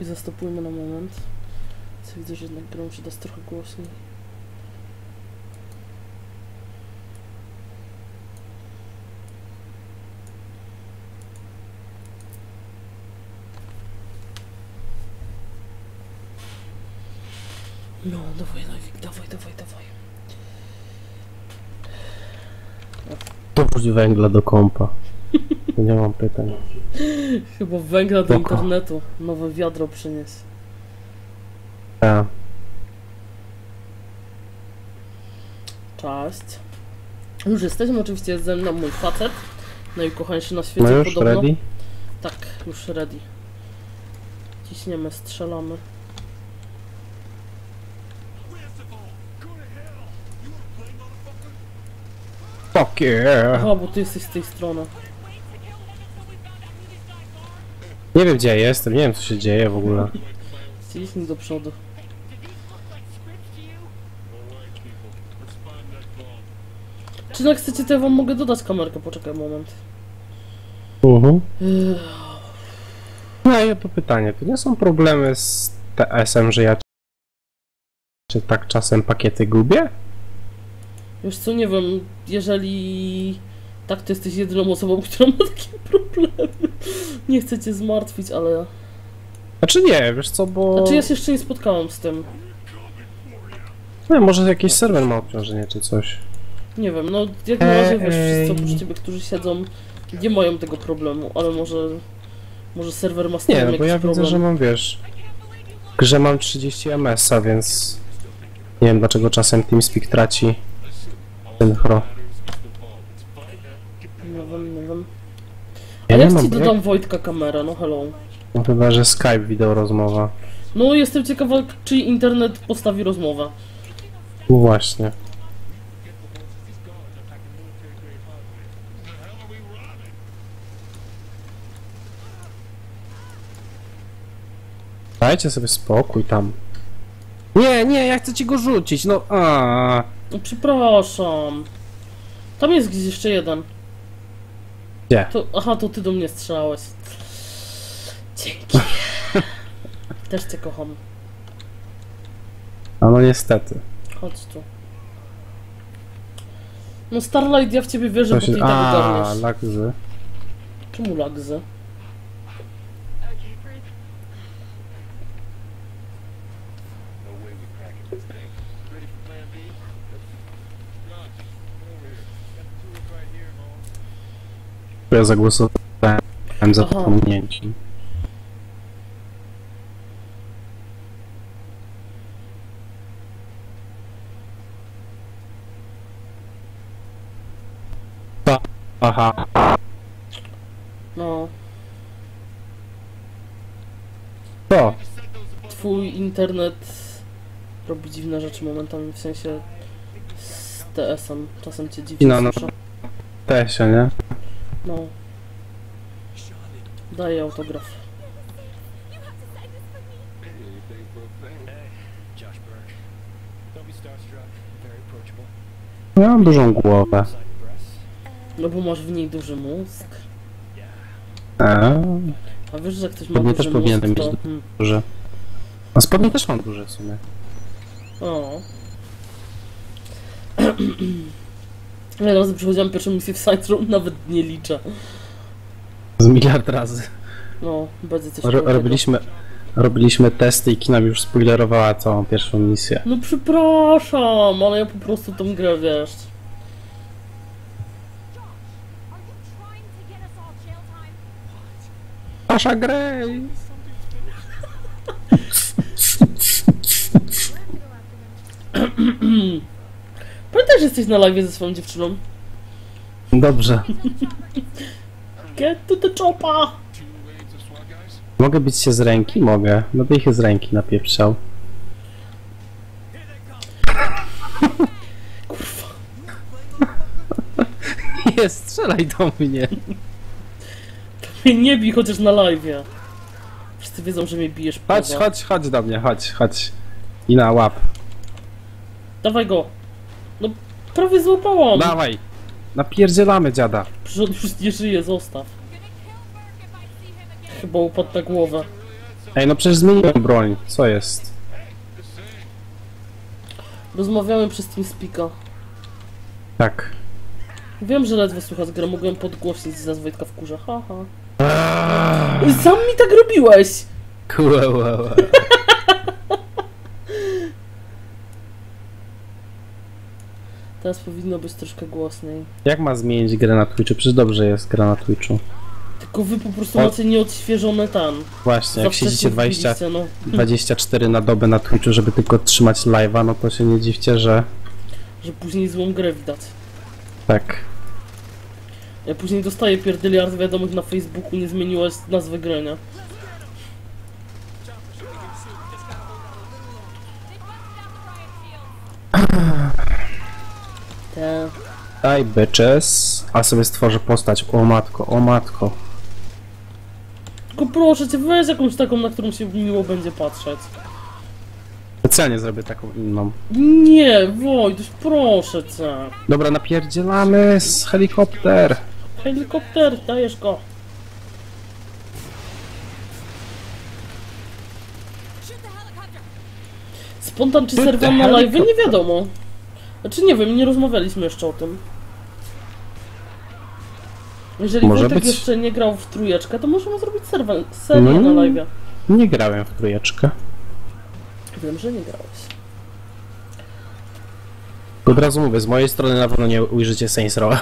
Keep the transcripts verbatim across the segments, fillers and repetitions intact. I zastopujmy na moment. Co widzę, że jednak grą się da trochę głośniej. No, dawaj, dawaj, dawaj, dawaj. Dobrze węgla do kompa. Nie mam pytań. Chyba węgla do internetu. Nowe wiadro przynieś. Tak. Cześć. Już jesteśmy, oczywiście jest ze mną mój facet. Najukochańszy na świecie podobno. No już ready? Tak, już ready. Ciśniemy, strzelamy. Fuck yeah! Aha, bo ty jesteś z tej strony. Nie wiem, gdzie ja jestem, nie wiem, co się dzieje w ogóle. Chcieliśmy do przodu. Czy jak chcecie, to ja wam mogę dodać kamerkę, poczekaj moment. Uh-huh. No i to pytanie, to nie są problemy z T S em, że ja... Czy tak czasem pakiety gubię? Wiesz co, nie wiem, jeżeli tak, to jesteś jedyną osobą, która ma takie problemy. Nie chcę cię zmartwić, ale... Znaczy nie, wiesz co, bo... Znaczy ja się jeszcze nie spotkałam z tym. No, może jakiś serwer ma obciążenie czy coś. Nie wiem, no jak na razie wiesz, wszyscy oprócz ciebie, którzy siedzą, nie mają tego problemu, ale może... Może serwer ma z tym jakiś problem. Nie, bo ja problem. Widzę, że mam, wiesz... Grze mam trzydzieści em es a, więc... Nie wiem, dlaczego czasem TeamSpeak traci... Synchro. No wiem, nie wiem. Ale ja, ja ci dodam Wojtka kamera, no hello. No chyba, że Skype wideo rozmowa. No jestem ciekawa, czy internet postawi rozmowę. No właśnie. Dajcie sobie spokój tam. Nie, nie, ja chcę ci go rzucić, no a. No przepraszam. Tam jest gdzieś jeszcze jeden. Gdzie? To, aha, to ty do mnie strzelałeś. Dzięki. Też cię kocham. A no niestety. Chodź tu. No Starlight, ja w ciebie wierzę, się... bo ty i tak ogarniesz. Aaa, lagzy. Czemu lagzy? Ja zagłosowałem za pominięciem. Aha. No. To. Twój internet robi dziwne rzeczy momentami, w sensie z T S em. Czasem cię dziwnie no, no. T S ie, nie? No. Daję autograf. Ja mam dużą głowę. No bo masz w niej duży mózg. A, A wiesz, że ktoś ma duży też mózg, to... mieć hmm. duże. A spodnie też mam duże w sumie. O. Ja razy przechodziłam pierwszą misję w Saints Row, nawet nie liczę. Z miliard razy. No, będzie coś Ro robiliśmy, robiliśmy testy i Kina już spoilerowała całą pierwszą misję. No przepraszam, ale ja po prostu tą grę, wiesz. Asha Grey! Pamiętaj, że jesteś na live ze swoją dziewczyną. Dobrze. Get to the chopa! Mogę bić się z ręki? Mogę. No by ich z ręki napieprzał. Kurwa. Nie strzelaj do mnie. To mnie nie bij, chociaż na live'ie. Wszyscy wiedzą, że mnie bijesz. Chodź, poza. chodź, chodź do mnie, chodź, chodź. I na łap. Dawaj go. No, prawie złapałam! Dawaj! Napierdzielamy dziada! Przecież on już nie żyje, zostaw. Chyba upadł na głowę. Ej, no przecież zmieniłem broń, co jest? Rozmawiamy przez TeamSpeak'a. Tak. Wiem, że ledwo słychać grę, mogłem podgłosić za Wojtka w kurze, haha. Sam mi tak robiłeś! Kule, wow. Teraz powinno być troszkę głośniej. Jak ma zmienić grę na Twitchu? Przecież dobrze jest gra na Twitchu. Tylko wy po prostu macie o... nieodświeżone tam. Właśnie, jak siedzicie dwadzieścia, dwadzieścia cztery na dobę na Twitchu, żeby tylko trzymać live'a, no to się nie dziwcie, że... Że później złą grę widać. Tak. Ja później dostaję pierdyliard wiadomych na Facebooku, nie zmieniłaś nazwy grania. Te... Daj bitches, a sobie stworzę postać. O matko, o matko. Tylko proszę cię, weź jakąś taką, na którą się miło będzie patrzeć. Specjalnie zrobię taką inną. Nie, Wojtuś, proszę cię. Dobra, napierdzielamy z helikopter. Helikopter, dajesz go. Spontan czy serwer na live? Nie wiadomo. Znaczy nie wiem, nie rozmawialiśmy jeszcze o tym. Jeżeli Wojtek jeszcze nie grał w trójeczkę, to możemy zrobić serię no, na live. Nie grałem w trójeczkę. Wiem, że nie grałeś. Od razu mówię, z mojej strony na pewno nie ujrzycie Saints Row.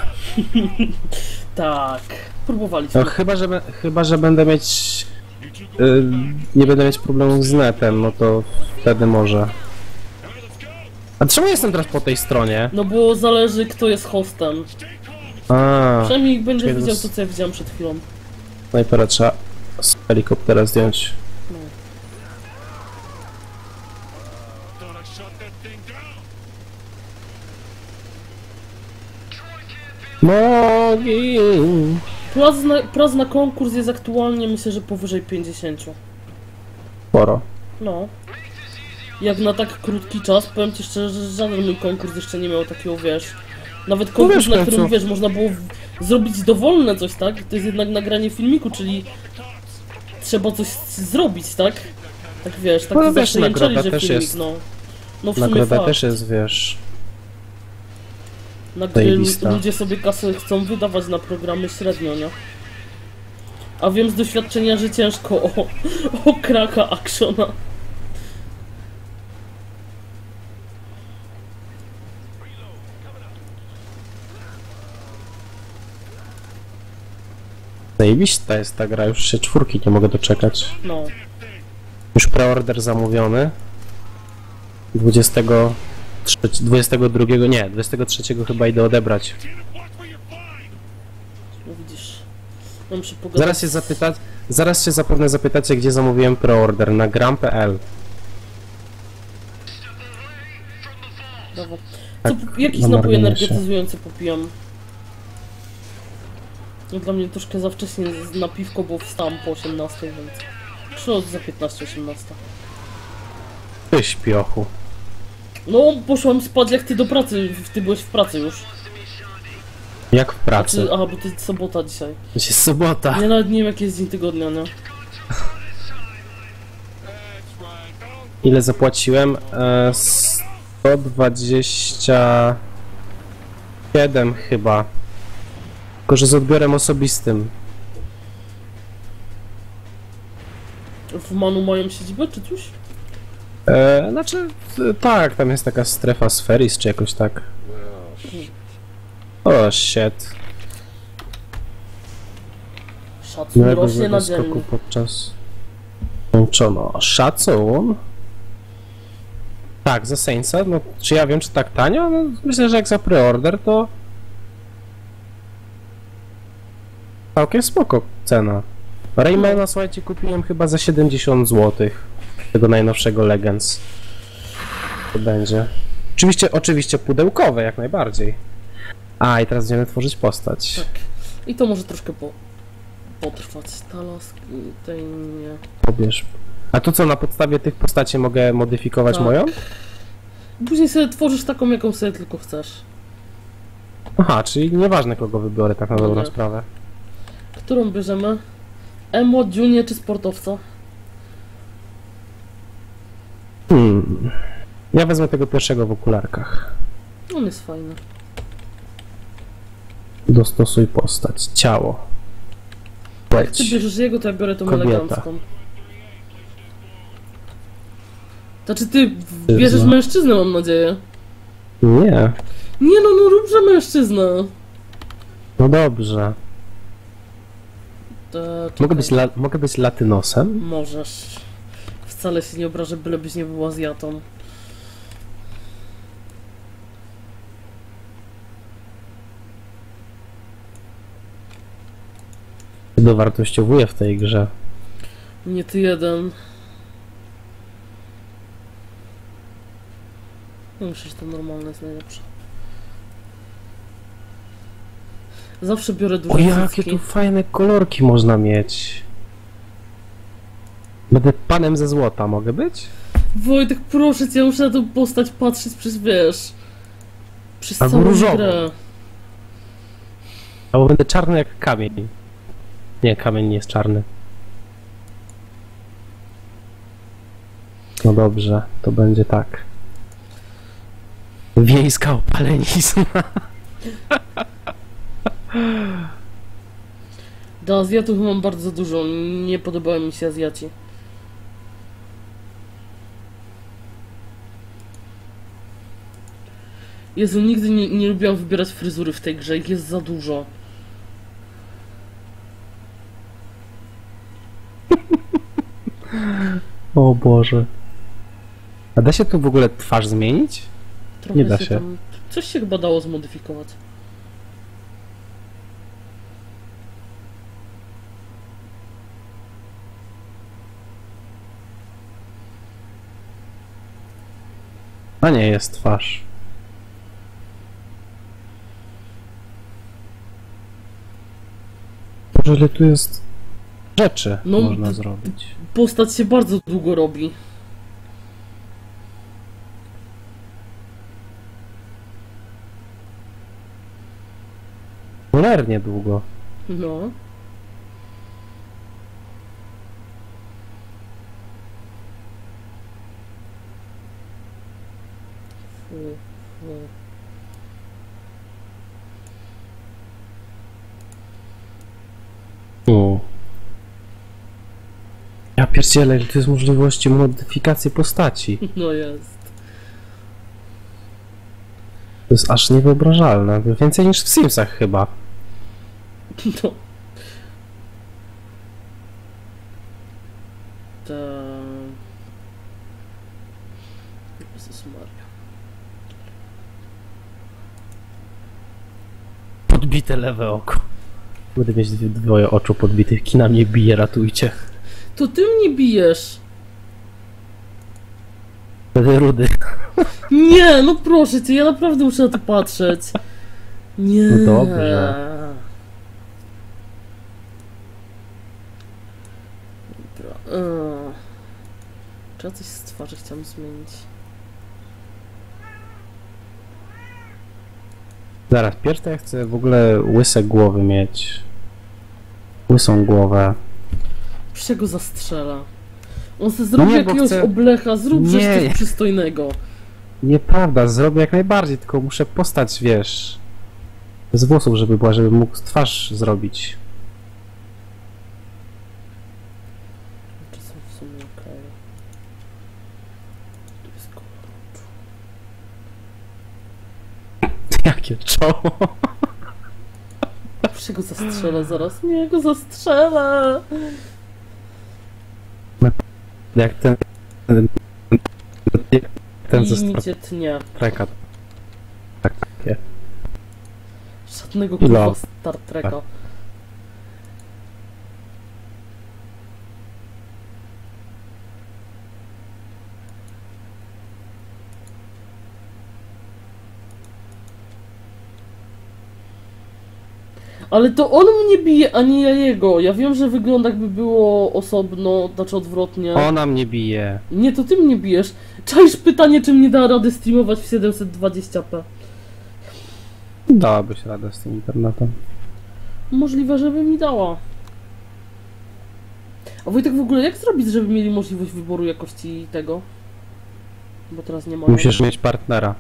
Tak, próbowaliśmy. No, chyba, że, chyba, że będę mieć... Yy, nie będę mieć problemów z netem, no to wtedy może. A czemu jestem teraz po tej stronie? No bo zależy, kto jest hostem. A, przynajmniej będziesz widział to, co ja widziałem przed chwilą. Snajpera trzeba z helikoptera zdjąć. No. Mogi! Płaz na, płaz na konkurs jest aktualnie, myślę, że powyżej pięćdziesięciu. Sporo. No. Jak na tak krótki czas, powiem ci szczerze, że żaden mój konkurs jeszcze nie miał takiego, wiesz... Nawet konkurs, no wiesz, na którym, wiesz, można było zrobić dowolne coś, tak? To jest jednak nagranie filmiku, czyli... Trzeba coś zrobić, tak? Tak, wiesz, tak no, wiesz, nagroda że też filmik, jest... No, no w sumie nagroda fakt. też jest, wiesz... Na którym ludzie sobie kasę chcą wydawać na programy średnio, nie? A wiem z doświadczenia, że ciężko o... o kraka actiona. Zajebista jest ta gra, już się czwórki nie mogę doczekać. No. Już preorder zamówiony. dwudziestego drugiego, nie, dwudziestego trzeciego chyba idę odebrać. No widzisz. Mam się pogadać. Zaraz się zapytać, zaraz się zapewne zapytacie, gdzie zamówiłem preorder, na gram kropka p l. Dobra. Co, tak, jakiś napój energetyzujący popijam? No dla mnie troszkę za wcześnie na piwko, bo wstałam po osiemnastej, więc... Przyszło za piętnaście osiemnaście. Ty śpiochu. No, poszłam spać jak ty do pracy, ty byłeś w pracy już. Jak w pracy? Znaczy, aha, bo to jest sobota dzisiaj. To jest sobota. Ja nawet nie wiem, jaki jest dzień tygodnia, no. Ile zapłaciłem? E, sto dwadzieścia siedem chyba. Tylko, że z odbiorem osobistym. W Manu mają siedzibę, czy coś? E, znaczy, tak, tam jest taka strefa Sferis, czy jakoś tak. O, shit. Szacun rośnie na ziemi. Podczas... Kończono. Szacun? Tak, za Saintsa? No, czy ja wiem, czy tak tanio? No, myślę, że jak za preorder, to... Całkiem spoko cena. Raymana, słuchajcie, kupiłem chyba za siedemdziesiąt złotych. Tego najnowszego Legends. To będzie. Oczywiście, oczywiście pudełkowe, jak najbardziej. A, i teraz będziemy tworzyć postać. Tak. I to może troszkę po... potrwać. Talos... tej nie... Pobierz. A to co, na podstawie tych postaci mogę modyfikować tak. moją? Później sobie tworzysz taką, jaką sobie tylko chcesz. Aha, czyli nieważne, kogo wybiorę, tak na dobrą nie. sprawę. Którą bierzemy? Emo, Junie czy sportowca? Hmm. Ja wezmę tego pierwszego w okularkach. On jest fajny. Dostosuj postać. Ciało. Jak ty bierzesz jego, to ja biorę tą kobieta. Elegancką. Znaczy ty bierzesz mężczyznę, mam nadzieję. Nie. Nie no, no rób, że mężczyzna. No dobrze. To, mogę, być la, mogę być latynosem? Możesz. Wcale się nie obrażę, bylebyś nie był Azjatą. Ty dowartościowuję w tej grze. Nie ty jeden. Myślę, że to normalne jest najlepsze. Zawsze biorę dużo. O, jakie tu fajne kolorki można mieć. Będę panem ze złota, mogę być? Wojtek, proszę cię, ja muszę na tą postać patrzeć przez, wiesz... Przez całą różową. Grę. Albo będę czarny jak kamień. Nie, kamień nie jest czarny. No dobrze, to będzie tak. Wiejska opalenizna. Do Azjatów mam bardzo dużo. Nie podobały mi się Azjaci. Jezu, nigdy nie, nie lubiłam wybierać fryzury w tej grze. Ich jest za dużo. O Boże. A da się tu w ogóle twarz zmienić? Trochę nie da się. się. Tam... Coś się chyba dało zmodyfikować. A nie jest twarz. Boże, ale tu jest rzeczy no, można zrobić. Postać się bardzo długo robi. Cholernie długo. No. O. Ja pierdzielę, to jest możliwości modyfikacji postaci. No jest. To jest aż niewyobrażalne. Więcej niż w Simsach chyba. No. To... Jezus Maria. Podbite lewe oko. Będę mieć dwoje oczu podbitych. Kina mnie bije, ratujcie. To ty mnie bijesz. Będę rudy. Nie, no proszę cię, ja naprawdę muszę na to patrzeć. Nie. No dobrze. Czy ja coś z twarzy chciałam zmienić? Zaraz, pierwsze ja chcę w ogóle łyse głowy mieć. Łysą głowę. Przecież go zastrzela. On se zrobi no nie, jakiegoś chcę... oblecha, zrób coś przystojnego. Nieprawda, zrobię jak najbardziej, tylko muszę postać, wiesz, z włosów, żeby była, żeby mógł twarz zrobić. Jakie czoło! Proszę go zastrzelę zaraz. Nie, go zastrzelę! Jak ten... Jak ten zastrzelę... tnie. Treka. Tak, takie. Żadnego kurwa Star Treka. Ale to on mnie bije, a nie ja jego. Ja wiem, że wygląda jakby było osobno, znaczy odwrotnie. Ona mnie bije. Nie, to ty mnie bijesz. Czaisz pytanie, czy mnie da rady streamować w siedemset dwadzieścia p. Dałabyś radę z tym internetem. Możliwe, żeby mi dała. A Wojtek, w ogóle jak zrobić, żeby mieli możliwość wyboru jakości tego? Bo teraz nie mogę. Musisz mieć partnera.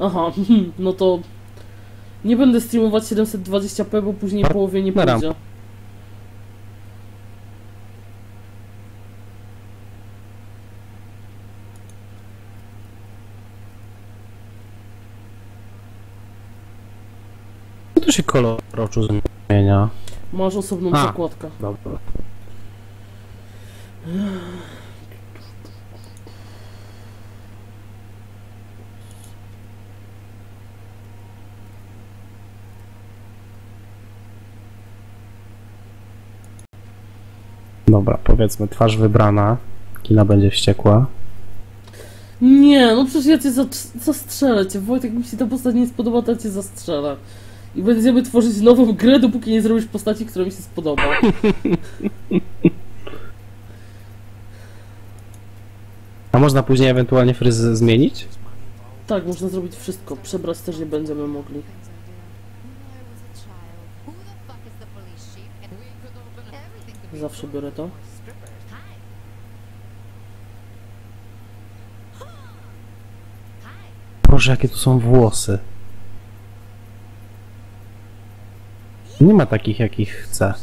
Aha, no to... Nie będę streamować siedemset dwadzieścia p, bo później Part połowie nie pójdzie. Naram. Co to się kolor oczu zmienia? Masz osobną A. zakładkę. Dobra. Dobra, powiedzmy, twarz wybrana. Kina będzie wściekła. Nie, no przecież ja cię zastrzelę cię. Wojtek, mi się ta postać nie spodoba, to ja cię zastrzelę. I będziemy tworzyć nową grę, dopóki nie zrobisz postaci, która mi się spodoba. A można później ewentualnie fryz zmienić? Tak, można zrobić wszystko. Przebrać też nie będziemy mogli. Zawsze biorę to. Boże, jakie tu są włosy. Nie ma takich, jakich chcę.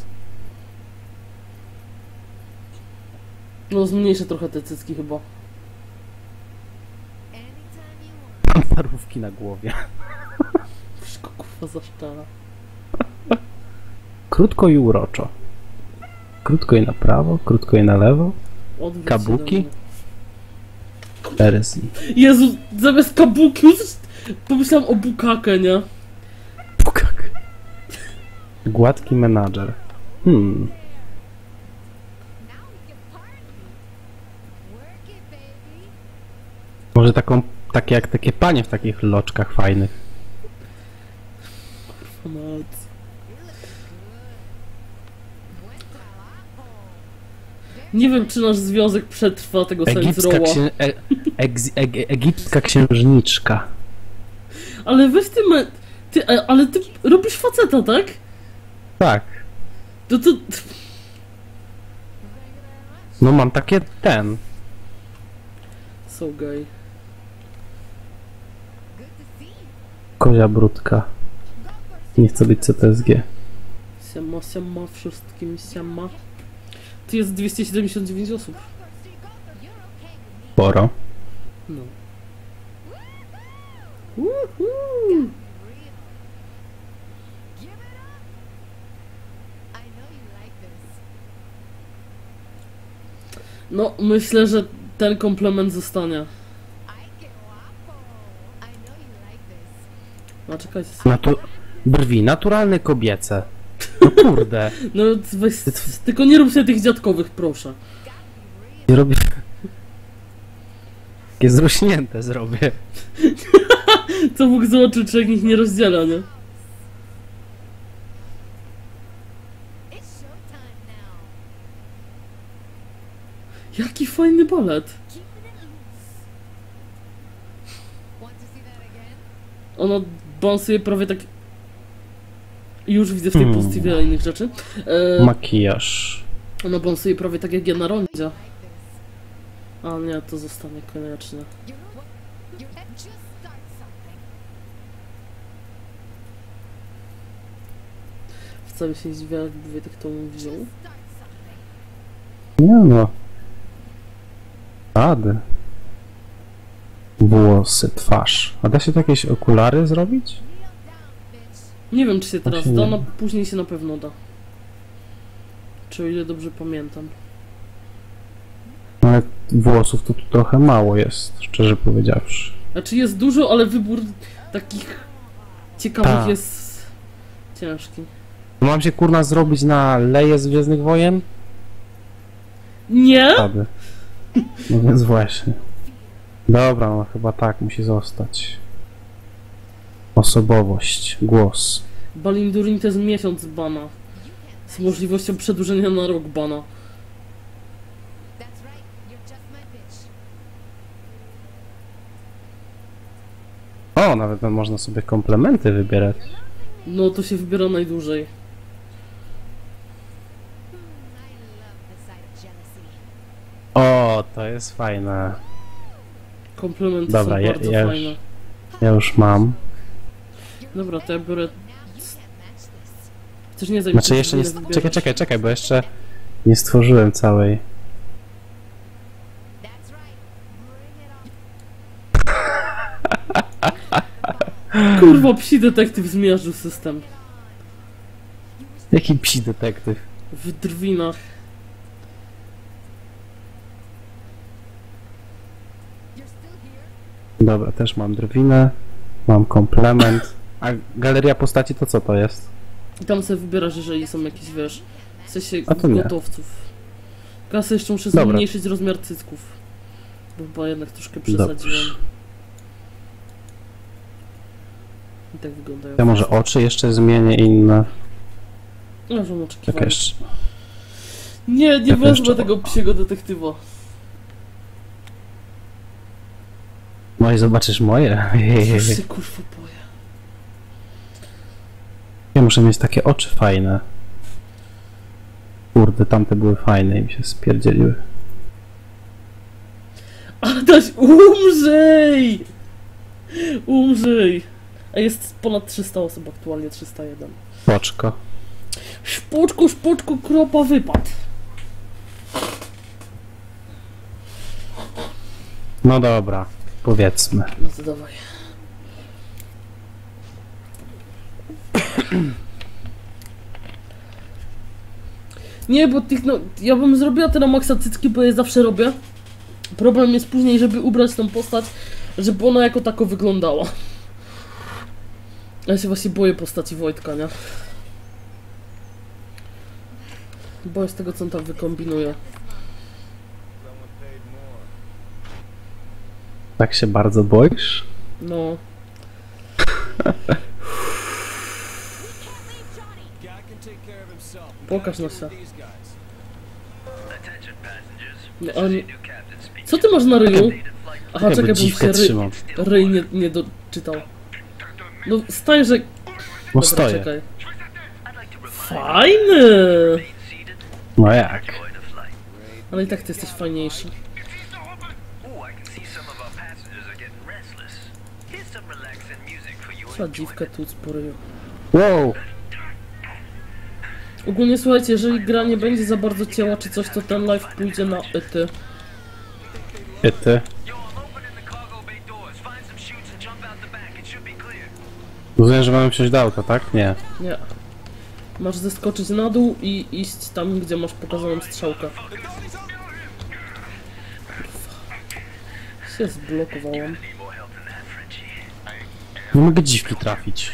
No zmniejszę trochę te cycki chyba. Mam parówki na głowie. Wszystko kurwa zaszczala. Krótko i uroczo. Krótko i na prawo, krótko i na lewo. Odwróć kabuki. Erezji. Jezu, zamiast kabuki pomyślałam o bukake, nie? Bukake. Gładki menadżer. Hmm. Może taką, takie jak takie panie w takich loczkach fajnych. Nie wiem, czy nasz związek przetrwa tego Saints Rowa. Księ... E eg egipska księżniczka. Ale weź ty, me... ty... Ale ty robisz faceta, tak? Tak. No to... No mam takie ten. So gay. Kozia brudka. Nie chcę być C T S G. Siema, siema wszystkim, siema. Tu jest dwieście siedemdziesiąt dziewięć osób. Sporo. No. Uhu. No, myślę, że ten komplement zostanie. No, czekajcie. Natu brwi, naturalne kobiece. No kurde. No weź, tylko nie rób sobie tych dziadkowych, proszę. Nie robię... Takie zruśnięte zrobię. Co mógł zobaczyć, czy jak ich nie rozdziela, nie? Jaki fajny balet. Ona bąsuje prawie tak... Już widzę w tej hmm. pozycji wiele innych rzeczy. E... Makijaż. Ona bąsuje prawie tak jak ja na rondzie. A nie, to zostanie koniecznie. Wcale się nie dziwię, jakby Wojtek to wziął. Nie no. Rady. Włosy, twarz. A da się to jakieś okulary zrobić? Nie wiem, czy się teraz Właśnie da, no później się na pewno da. Czy o ile dobrze pamiętam. Ale włosów to tu trochę mało jest, szczerze powiedziawszy. Znaczy jest dużo, ale wybór takich ciekawych Ta. jest ciężki. Mam się kurna zrobić na leje z Gwiezdnych Wojen? Nie? Aby. No więc właśnie. Dobra, no chyba tak musi zostać. Osobowość, głos. Balindurin to jest miesiąc bana. Z możliwością przedłużenia na rok bana. O, nawet można sobie komplementy wybierać. No to się wybiera najdłużej. O, to jest fajne. Komplementy Dobra, są ja, bardzo ja fajne. Już, ja już mam. Dobra, to ja biorę... Chcesz nie zajmować? Znaczy jeszcze nie... Zbierasz. Czekaj, czekaj, czekaj, bo jeszcze... Nie stworzyłem całej. Kurwa, psi detektyw zmiażdżył system. Jaki psi detektyw? W drwinach. Dobra, też mam drwinę, mam komplement. A galeria postaci to co to jest? I tam sobie wybierasz, jeżeli są jakieś, wiesz, w sensie gotowców. Ja sobie jeszcze muszę zmniejszyć rozmiar cycków. Bo chyba jednak troszkę przesadziłem. Dobrze. I tak wyglądają. Ja może oczy jeszcze zmienię inne. Ja mam oczekiwania. Tak nie, nie wezmę tego psiego detektywa. No i zobaczysz moje. Ja się kurwa boję. Ja muszę mieć takie oczy fajne. Kurde, tamte były fajne i mi się spierdzieliły. Adaś, umrzyj! Umrzyj! A jest ponad trzysta osób aktualnie, trzysta jeden. Szpoczko. Szpoczko, szpoczko, kropa, wypad. No dobra, powiedzmy. No to dawaj. Nie, bo tych, no, ja bym zrobiła te na maksa cycki, bo je zawsze robię. Problem jest później, żeby ubrać tą postać, żeby ona jako tako wyglądała. Ja się właśnie boję postaci Wojtka, nie? Boję z tego, co on tam wykombinuje. Tak się bardzo boisz? No. Pokaż nosa. Nie, oni... Co ty masz na ryju? Aha, czekaj, bo się ry... ryj nie, nie doczytał. No stań, że... No stoję. Czekaj. Fajny! No jak? Ale i tak ty jesteś fajniejszy. Trzeba dziwkę tu po ryju. Wow! Ogólnie słuchajcie, jeżeli gra nie będzie za bardzo ciała czy coś, to ten live pójdzie na ety. Ety? Rozumiem, że mamy wsiąść do auta, tak? Nie. Nie. Masz zeskoczyć na dół i iść tam, gdzie masz pokazaną strzałkę. Kurwa. Się zblokowałem. Nie mogę dziwki trafić.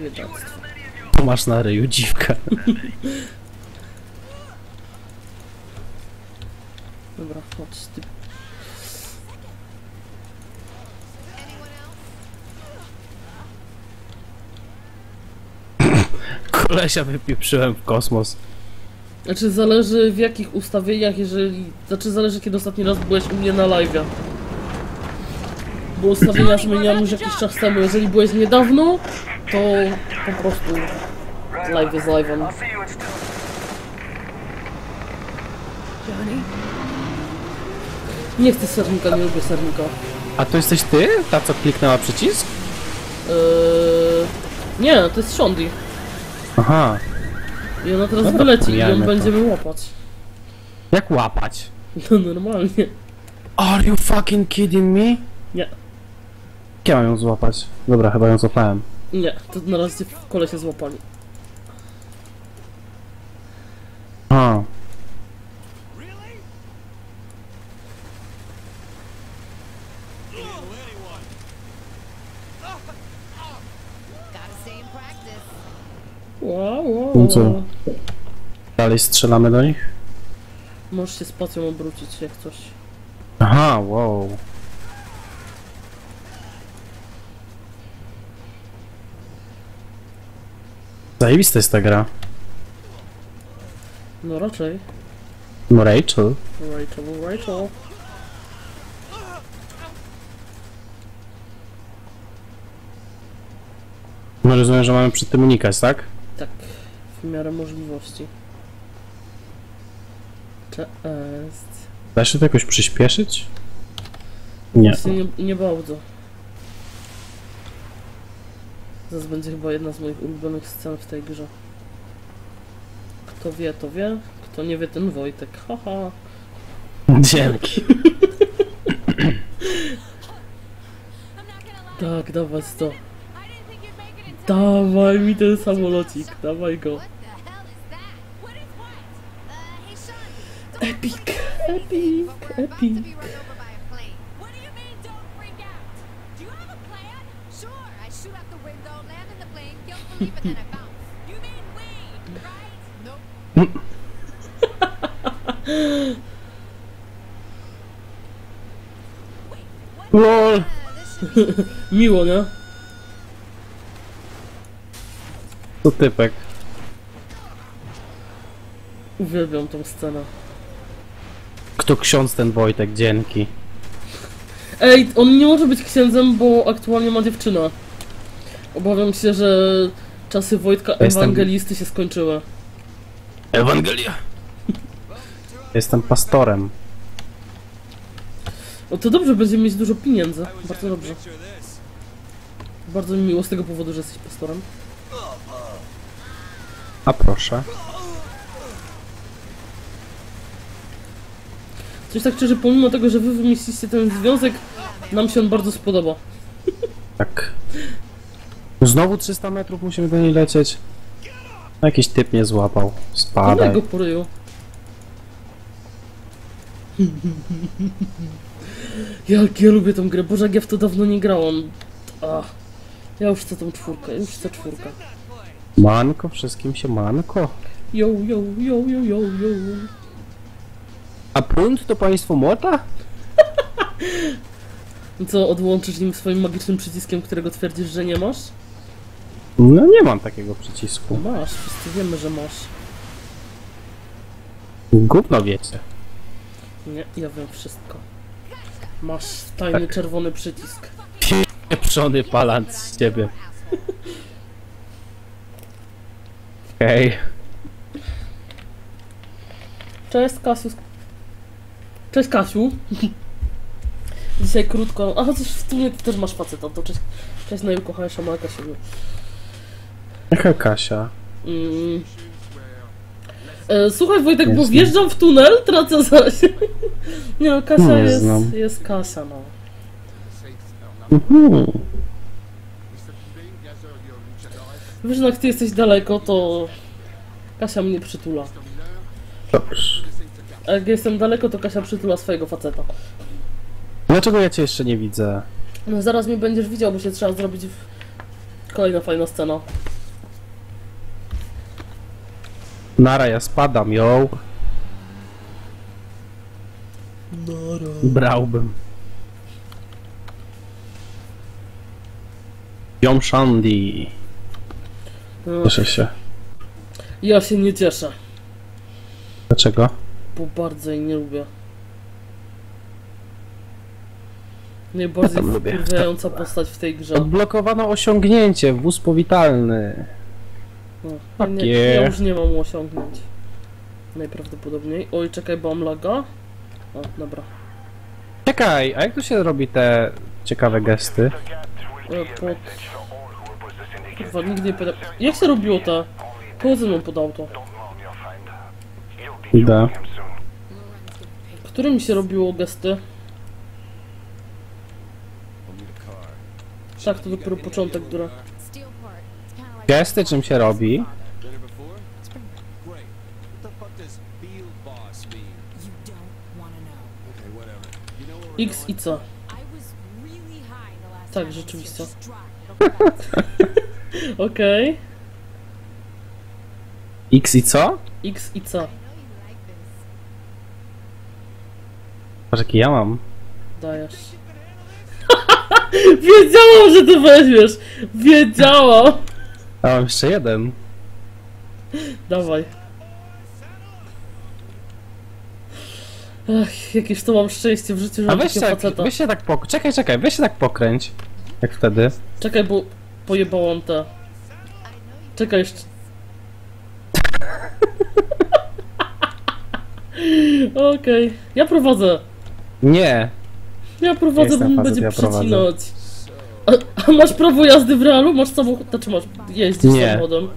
Biedactwo. Tu masz na ryju dziwkę. Dobra, chodź ty. Kolesia wypieprzyłem w kosmos. Znaczy zależy w jakich ustawieniach, jeżeli... Znaczy zależy kiedy ostatni raz byłeś u mnie na live'a. Bo ustawienia zmieniam już jakiś czas temu. Jeżeli byłeś niedawno, to po prostu live jest live'em. Nie chcę sernika, nie lubię sernika. A to jesteś ty? Ta co kliknęła przycisk? Yy... Nie, to jest Shondi. Aha. I ona teraz no wyleci i ją będziemy łapać. Jak łapać? No normalnie. Are you fucking kidding me? Nie. Ja mam ją złapać. Dobra, chyba ją złapałem. Nie, to na razie kolesie złapali. A. Wow, wow. No co? Dalej strzelamy do nich? Możesz się spacją obrócić jak coś. Aha, wow. Zajebista jest ta gra. No raczej. No Rachel. Rachel, Rachel. No rozumiem, że mamy przed tym unikać, tak? Tak, w miarę możliwości. Cześć. Da się to jakoś przyspieszyć? Nie. Nie, nie bardzo. Zaraz będzie chyba jedna z moich ulubionych scen w tej grze. Kto wie, to wie. Kto nie wie, ten Wojtek. Haha. Dzięki. Tak, dawaj to. Dawaj mi ten samolocik, dawaj go. Epic, epic, epic. LOL. Miło, nie? To typek. Uwielbiam tą scenę. Kto ksiądz ten Wojtek, dzięki. Ej, on nie może być księdzem, bo aktualnie ma dziewczynę. Obawiam się, że czasy Wojtka Jestem... ewangelisty się skończyły. Ewangelia! Jestem pastorem. O, to dobrze, będziemy mieć dużo pieniędzy. Bardzo dobrze. Bardzo mi miło z tego powodu, że jesteś pastorem. A proszę. Coś tak szczerze, pomimo tego, że wy wymyśliliście ten związek, nam się on bardzo spodoba. Tak. Znowu trzysta metrów musimy do niej lecieć. Jakiś typ mnie złapał. Spadaj. Go po ryju. Jak ja lubię tą grę. Boże, jak ja w to dawno nie grałam. Ach, ja już chcę tą czwórkę, już chcę czwórkę. Manko, wszystkim się manko. Yo, yo, yo, yo, yo, yo. A prąd to państwo młota? Co, odłączysz nim swoim magicznym przyciskiem, którego twierdzisz, że nie masz? No nie mam takiego przycisku. No masz, wszyscy wiemy, że masz. Gówno wiecie. Nie, ja wiem wszystko. Masz tajny tak. czerwony przycisk. Pieprzony palant z ciebie. Hej. Cześć Kasiu. Cześć Kasiu. Dzisiaj krótko. A chociaż w sumie ty też masz faceta, to cześć. Cześć najukochańsza mała Kasiu. Jaka Kasia? Mm. E, słuchaj Wojtek, nie bo znam. Wjeżdżam w tunel, tracę zasięg. Nie no, Kasia no, nie jest, jest Kasia, no. Mhm. Wiesz, jak ty jesteś daleko, to Kasia mnie przytula. Dobrze. A jak jestem daleko, to Kasia przytula swojego faceta. Dlaczego ja cię jeszcze nie widzę? No zaraz mnie będziesz widział, bo się trzeba zrobić w... kolejna fajna scena. Nara, ja spadam, yo. Nara. Brałbym. Yom Shandy. Cieszę się. Ja się nie cieszę. Dlaczego? Bo bardzo jej nie lubię. Najbardziej wkurwiająca postać w tej grze. Odblokowano osiągnięcie, wóz powitalny. No, nie, ja już nie mam osiągnięć. Najprawdopodobniej. Oj, czekaj, bo mam laga. O, dobra. Czekaj, a jak tu się robi te ciekawe gesty? Pod... Kurwa, nigdy nie pytam. Jak się robiło te? Pochodzę pod auto. Da. Którym się robiło gesty? Tak, to dopiero początek, która... Gesty czym się robi? X i co? Tak, rzeczywiście. Okej. Okay. X i co? X i co? Patrz jaki ja mam. Dajesz. Wiedziałam, że to weźmiesz! Wiedziałam! A mam jeszcze jeden. Dawaj. Ach, jakieś to mam szczęście w życiu, że mam takiego faceta. Weź się tak pokręć. Czekaj, czekaj, weź się tak pokręć. Jak wtedy. Czekaj, bo pojebałam te. Czekaj jeszcze. Okej. Okay. Ja prowadzę. Nie. Ja prowadzę, bo mi będzie ja przecinać. A, a masz prawo jazdy w realu? Masz samochód? Znaczy masz jeździć nie. samochodem.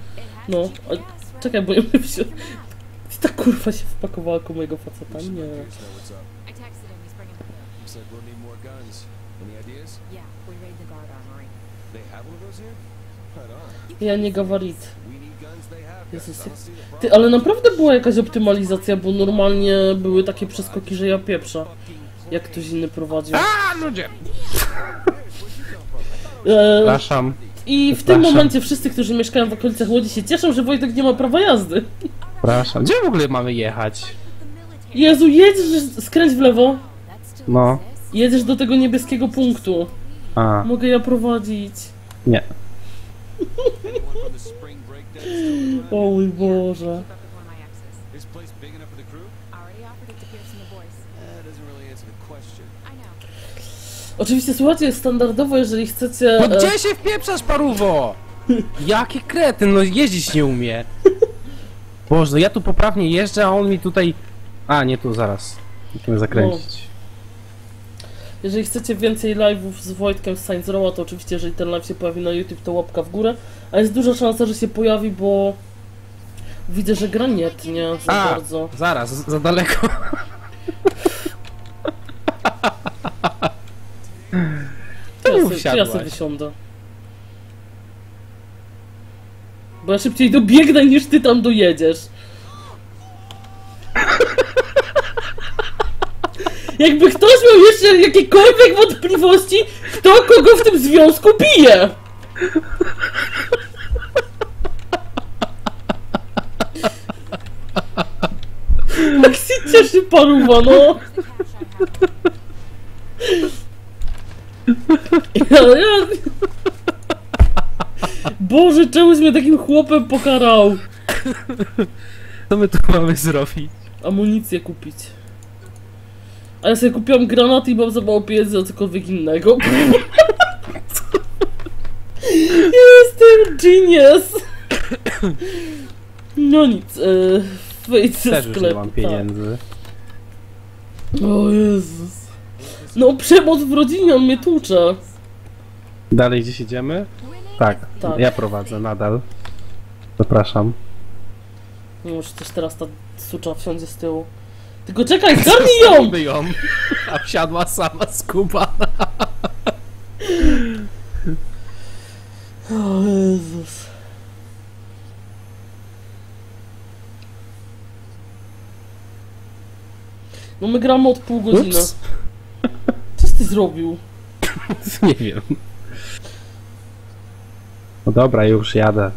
No. A, czekaj, bo ja bym się... Ta kurwa się wpakowała ku mojego faceta. Nie. Ja nie gawarit. Jezus. Ty, ale naprawdę była jakaś optymalizacja, bo normalnie były takie przeskoki, że ja pieprzę. Jak ktoś inny prowadził. Aaa, ludzie! Przepraszam. I w tym momencie wszyscy, którzy mieszkają w okolicach Łodzi, się cieszą, że Wojtek nie ma prawa jazdy. Przepraszam. Gdzie w ogóle mamy jechać? Jezu, jedziesz, skręć w lewo. No. Jedziesz do tego niebieskiego punktu. A. Mogę ja prowadzić? Nie. O mój Boże. Oczywiście, słuchajcie, standardowo, jeżeli chcecie... No gdzie się wpieprzasz, paruwo? Jaki kretyn, no jeździć nie umie. Boże, no ja tu poprawnie jeżdżę, a on mi tutaj... A, nie tu, zaraz. Musimy zakręcić. No. Jeżeli chcecie więcej live'ów z Wojtkiem z Saints Row'a, to oczywiście, jeżeli ten live się pojawi na YouTube, to łapka w górę. A jest duża szansa, że się pojawi, bo... Widzę, że gra nie tnie za a, bardzo. Zaraz, za daleko. Ja, ja sobie wysiądę. Bo ja szybciej dobiegnę, niż ty tam dojedziesz. Jakby ktoś miał jeszcze jakiekolwiek wątpliwości, kto kogo w tym związku bije. Tak się cieszy paruwa, no. Ja, ja... Boże, czemuś mnie takim chłopem pokarał? Co my tu mamy zrobić? Amunicję kupić. A ja sobie kupiłam granaty i mam za mało pieniędzy na cokolwiek innego. Jestem genius! No nic, yy, wejdź ze sklepu. Też już nie mam pieniędzy. Tak. O Jezus. No, przemoc w rodzinie, on mnie tłucze. Dalej gdzieś idziemy? Tak, tak. Ja prowadzę nadal. Zapraszam. No, już też teraz ta sucza wsiądzie z tyłu. Tylko czekaj, zgarnij ją! ją! A wsiadła sama z Kuba. O Jezus. No, my gramy od pół godziny. Ups. Co ty zrobił? Nie wiem. No dobra, już jadę.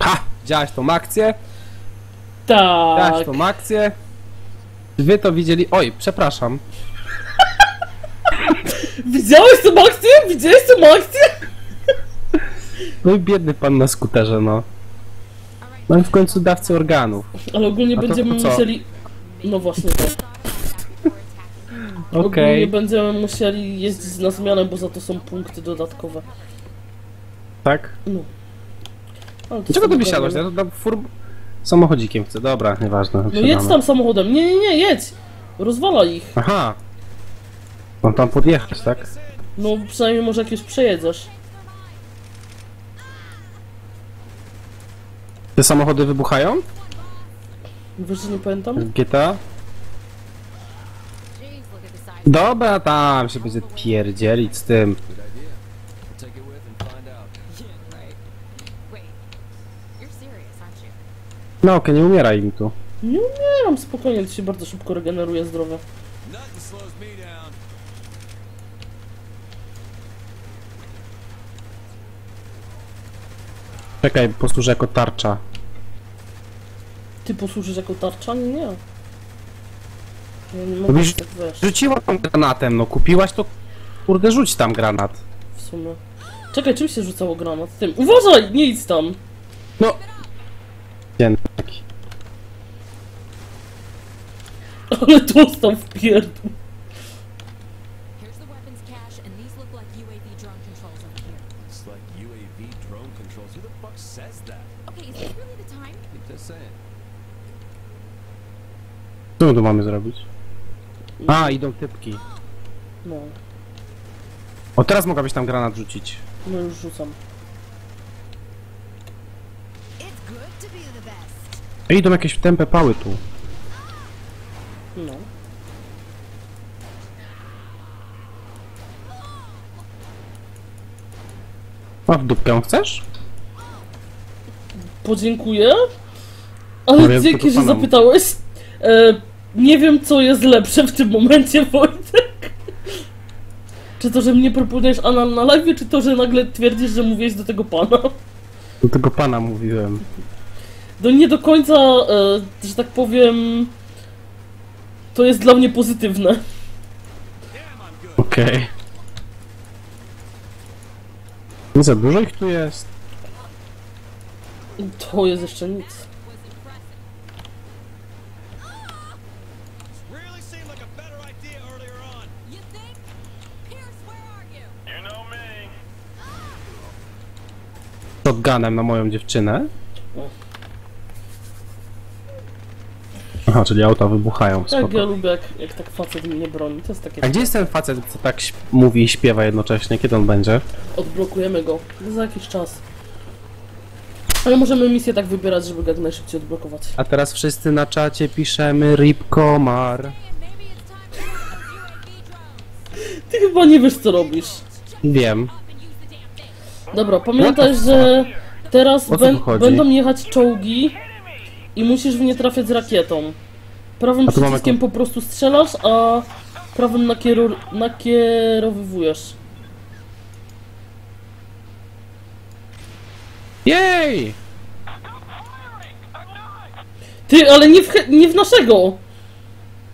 Ha! Widziałaś tą akcję? Tak. Widziałaś tą akcję? Wy to widzieli... Oj, przepraszam. Widziałeś tą akcję? Widziałeś tą akcję? No i biedny pan na skuterze, no. No i w końcu dawcy organów. Ale ogólnie to, będziemy to musieli... No właśnie tak. Okej. Okay. Ogólnie będziemy musieli jeździć na zmianę, bo za to są punkty dodatkowe. Tak? No. Ale to czego tu wysiadłeś? Ja to tam fur... samochodzikiem chcę. Dobra, nieważne. No jedź tam samochodem. Nie, nie, nie, jedź! Rozwala ich. Aha. Mam tam podjechać, tak? No przynajmniej może jakieś przejedziesz. Te samochody wybuchają? Wiesz, że nie pamiętam? G T A? Dobra, tam się będzie pierdzielić z tym. No okej, nie umieraj im tu. Nie umieram, spokojnie, to się bardzo szybko regeneruje zdrowie. Czekaj, posłużę jako tarcza. Ty posłużysz jako tarcza? Nie, nie. Ja nie mogę tak, wiesz. Rzuciła tam granatem, no kupiłaś to... Kurde, rzuć tam granat. W sumie. Czekaj, czym się rzucało granat? Tym. Uważaj, nie idź tam! No! Dzięki. Ale dostał w pierdol. like U A V drone controls. Who the fuck says that? Okay, is this really the time? Keep this saying. Co my tu mamy zrobić? A, idą typki. No. O, teraz mogłabyś tam granat rzucić. No już rzucam. Ej, idą jakieś tępe pały tu. No. A w dupkę chcesz? Podziękuję. Ale no, dzięki, że zapytałeś. E, nie wiem, co jest lepsze w tym momencie, Wojtek. Czy to, że mnie proponujesz anal na live, czy to, że nagle twierdzisz, że mówiłeś do tego pana? Do tego pana mówiłem. No nie do końca, e, że tak powiem... To jest dla mnie pozytywne. Okej. Okay. Nie za dużo ich tu jest. To jest jeszcze nic. Shotgunem na moją dziewczynę. Aha, czyli auta wybuchają. Spoko. Tak, ja lubię, jak, jak tak facet mnie broni, to jest takie... A gdzie jest ten facet, co tak mówi i śpiewa jednocześnie? Kiedy on będzie? Odblokujemy go. Za jakiś czas. Ale możemy misję tak wybierać, żeby go jak najszybciej odblokować. A teraz wszyscy na czacie piszemy R I P Komar. Ty chyba nie wiesz, co robisz. Wiem. Dobra, pamiętaj, że teraz ben będą jechać czołgi. I musisz w nie trafiać z rakietą. Prawym przyciskiem mamy... po prostu strzelasz, a prawym nakieru... nakierowywujesz. Jej! Ty, ale nie w, he... nie w naszego!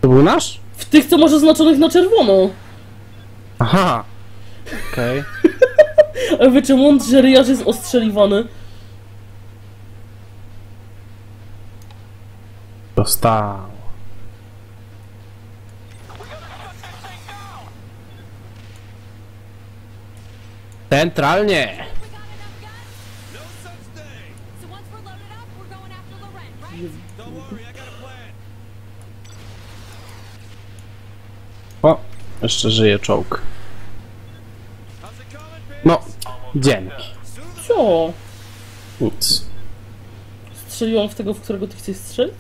To był nasz? W tych, co masz oznaczonych na czerwono. Aha! Okej. Okay. Ale wiecie, mądrze ryjarz jest ostrzeliwany. Dostał. Centralnie. O, jeszcze żyje czołg. No, dzięki. Co? Nic. Strzeliłam w tego, w którego ty chcesz strzelić?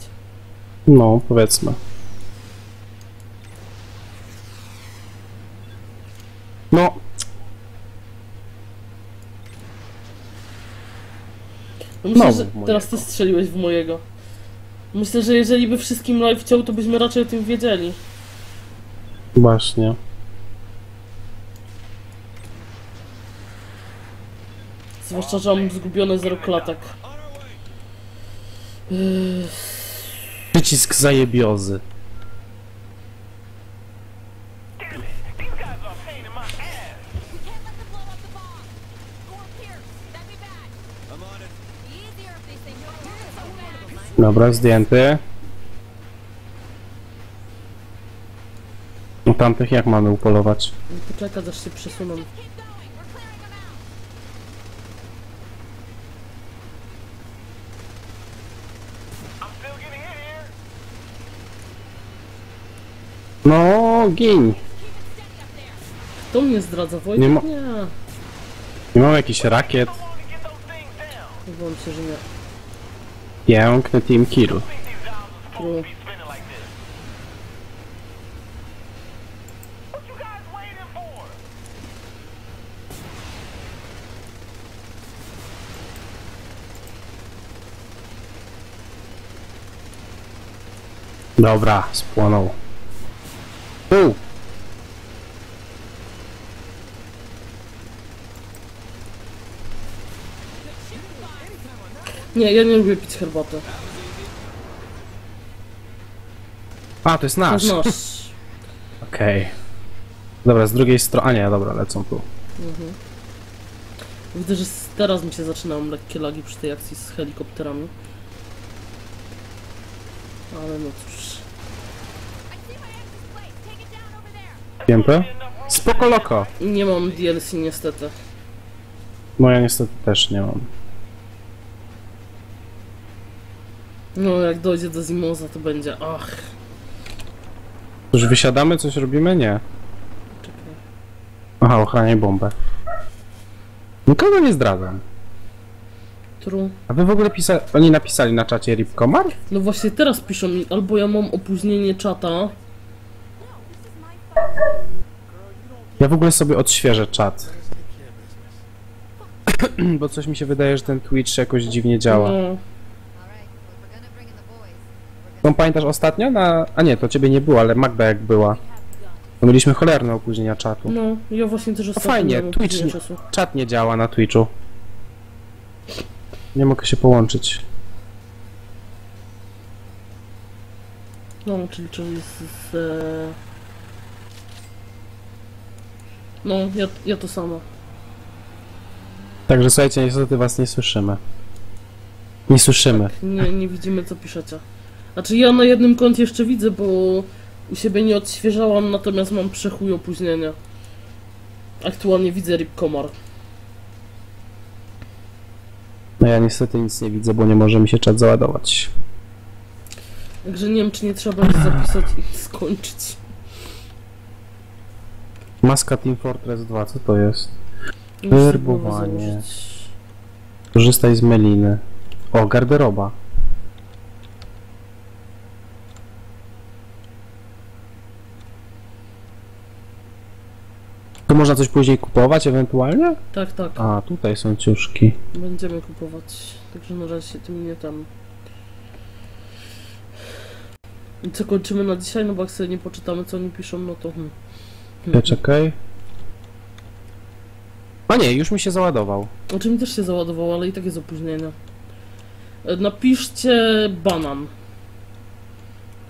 No, powiedzmy. No. Myślę, no, że teraz ty strzeliłeś w mojego. Myślę, że jeżeli by wszystkim live chciał, to byśmy raczej o tym wiedzieli. Właśnie. Zwłaszcza, że mam zgubione zero klatek. Yy... Przycisk zajebiozy. Dobra, zdjęty. No tamtych jak mamy upolować? Poczekaj, aż się przesuną. No, gin. To mnie zdradza, Wojtek? Nie, ma... nie. nie mam jakichś rakiet. Wydaje się, że nie. Piękny team kill. No. Dobra, spłonął. U. Nie, ja nie lubię pić herbatę. A, to jest nasz. To jest nasz. Okej. Okay. Dobra, z drugiej strony... A nie, dobra, lecą tu. Mhm. Widzę, że teraz mi się zaczynają lekkie lagi przy tej akcji z helikopterami. Ale no cóż... Piępę? Spoko loko! Nie mam D L C niestety. No ja niestety też nie mam. No jak dojdzie do Zimoza, to będzie ach. Cóż, wysiadamy, coś robimy? Nie. Czekaj. Aha, ochraniaj bombę. Nikogo nie zdradzam. True. A wy w ogóle pisa... oni napisali na czacie R I P Komar? No właśnie teraz piszą mi, albo ja mam opóźnienie czata. Ja w ogóle sobie odświeżę czat. Bo coś mi się wydaje, że ten Twitch jakoś dziwnie działa. No. No pamiętasz ostatnio na... A nie, to ciebie nie było, ale Magda jak była. No mieliśmy cholerne opóźnienia czatu. No, ja właśnie też ostatnio. No fajnie, Twitch nie... czat nie działa na Twitchu. Nie mogę się połączyć. No, czyli to jest z... No, ja, ja to samo. Także słuchajcie, niestety was nie słyszymy. Nie słyszymy. Tak, nie, nie widzimy, co piszecie. Znaczy ja na jednym koncie jeszcze widzę, bo u siebie nie odświeżałam, natomiast mam przechuj opóźnienia. Aktualnie widzę R I P Komar. No ja niestety nic nie widzę, bo nie może mi się czat załadować. Także nie wiem, czy nie trzeba będzie zapisać i skończyć. Maska Team Fortress dwa, co to jest? Werbowanie. Korzystaj z meliny. O, garderoba. Tu można coś później kupować ewentualnie? Tak, tak. A, tutaj są ciuszki. Będziemy kupować, także na razie się tym nie tam. I co, kończymy na dzisiaj? No bo jak sobie nie poczytamy, co oni piszą, no to... Hmm. Ja czekaj. A nie, już mi się załadował. Znaczy mi też się załadował, ale i tak jest opóźnienie. Napiszcie banan.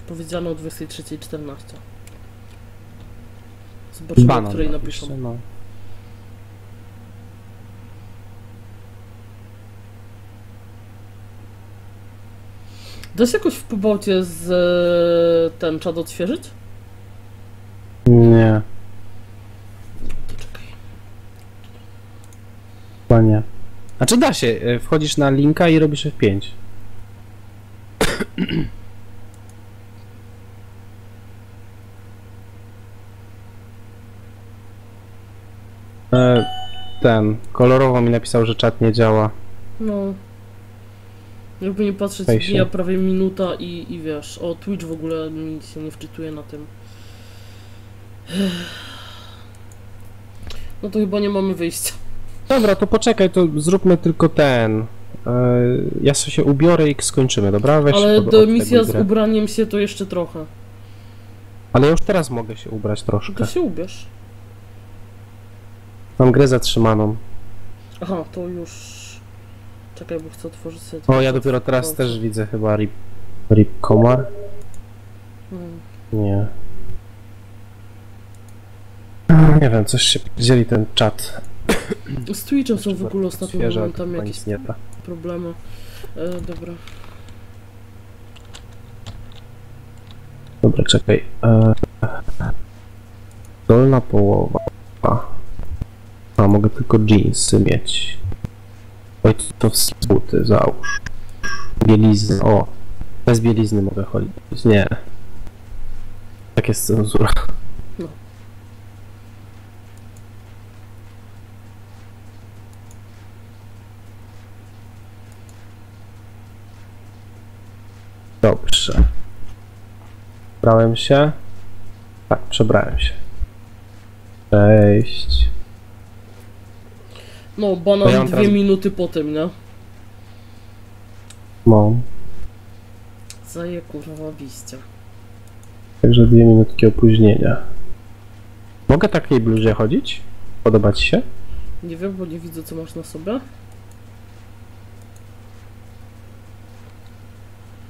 Powiedziano o dwudziestej trzeciej czternaście. Zobaczmy, banan, o której napiszą. Napiszę, no. Da się jakoś w Pobałcie z ten czat odświeżyć? Nie. Nie. Znaczy da się, wchodzisz na linka i robisz F pięć. e, ten, kolorowo mi napisał, że czat nie działa. No. Jakby nie patrzeć, mija prawie minuta i, i wiesz, o Twitch w ogóle mi się nie wczytuje na tym. No to chyba nie mamy wyjścia. Dobra, to poczekaj, to zróbmy tylko ten. Ja sobie się ubiorę i skończymy, dobra? Weź ale od, do misja z grę. Ubraniem się to jeszcze trochę. Ale już teraz mogę się ubrać troszkę. To się ubierz. Mam grę zatrzymaną. Aha, to już... Czekaj, bo chcę otworzyć sobie... O, ja dopiero teraz to... też widzę chyba R I P... R I P Komar? Hmm. Nie. Nie wiem, coś się dzieli ten czat. Z Twitchem są w ogóle ostatnio momentami jakieś problemy. E, dobra. Dobra, czekaj. E, dolna połowa. A, mogę tylko jeansy mieć. Oj, to w buty, załóż. Bielizny, o. Bez bielizny mogę chodzić. Nie. Tak jest cenzura. Dobrze. Przebrałem się. Tak, przebrałem się. Cześć. No, banan ja dwie teraz... minuty po tym, nie? No. Zaje kurwa biście. Także dwie minutki opóźnienia. Mogę takiej bluzie chodzić? Podoba ci się? Nie wiem, bo nie widzę, co masz na sobie.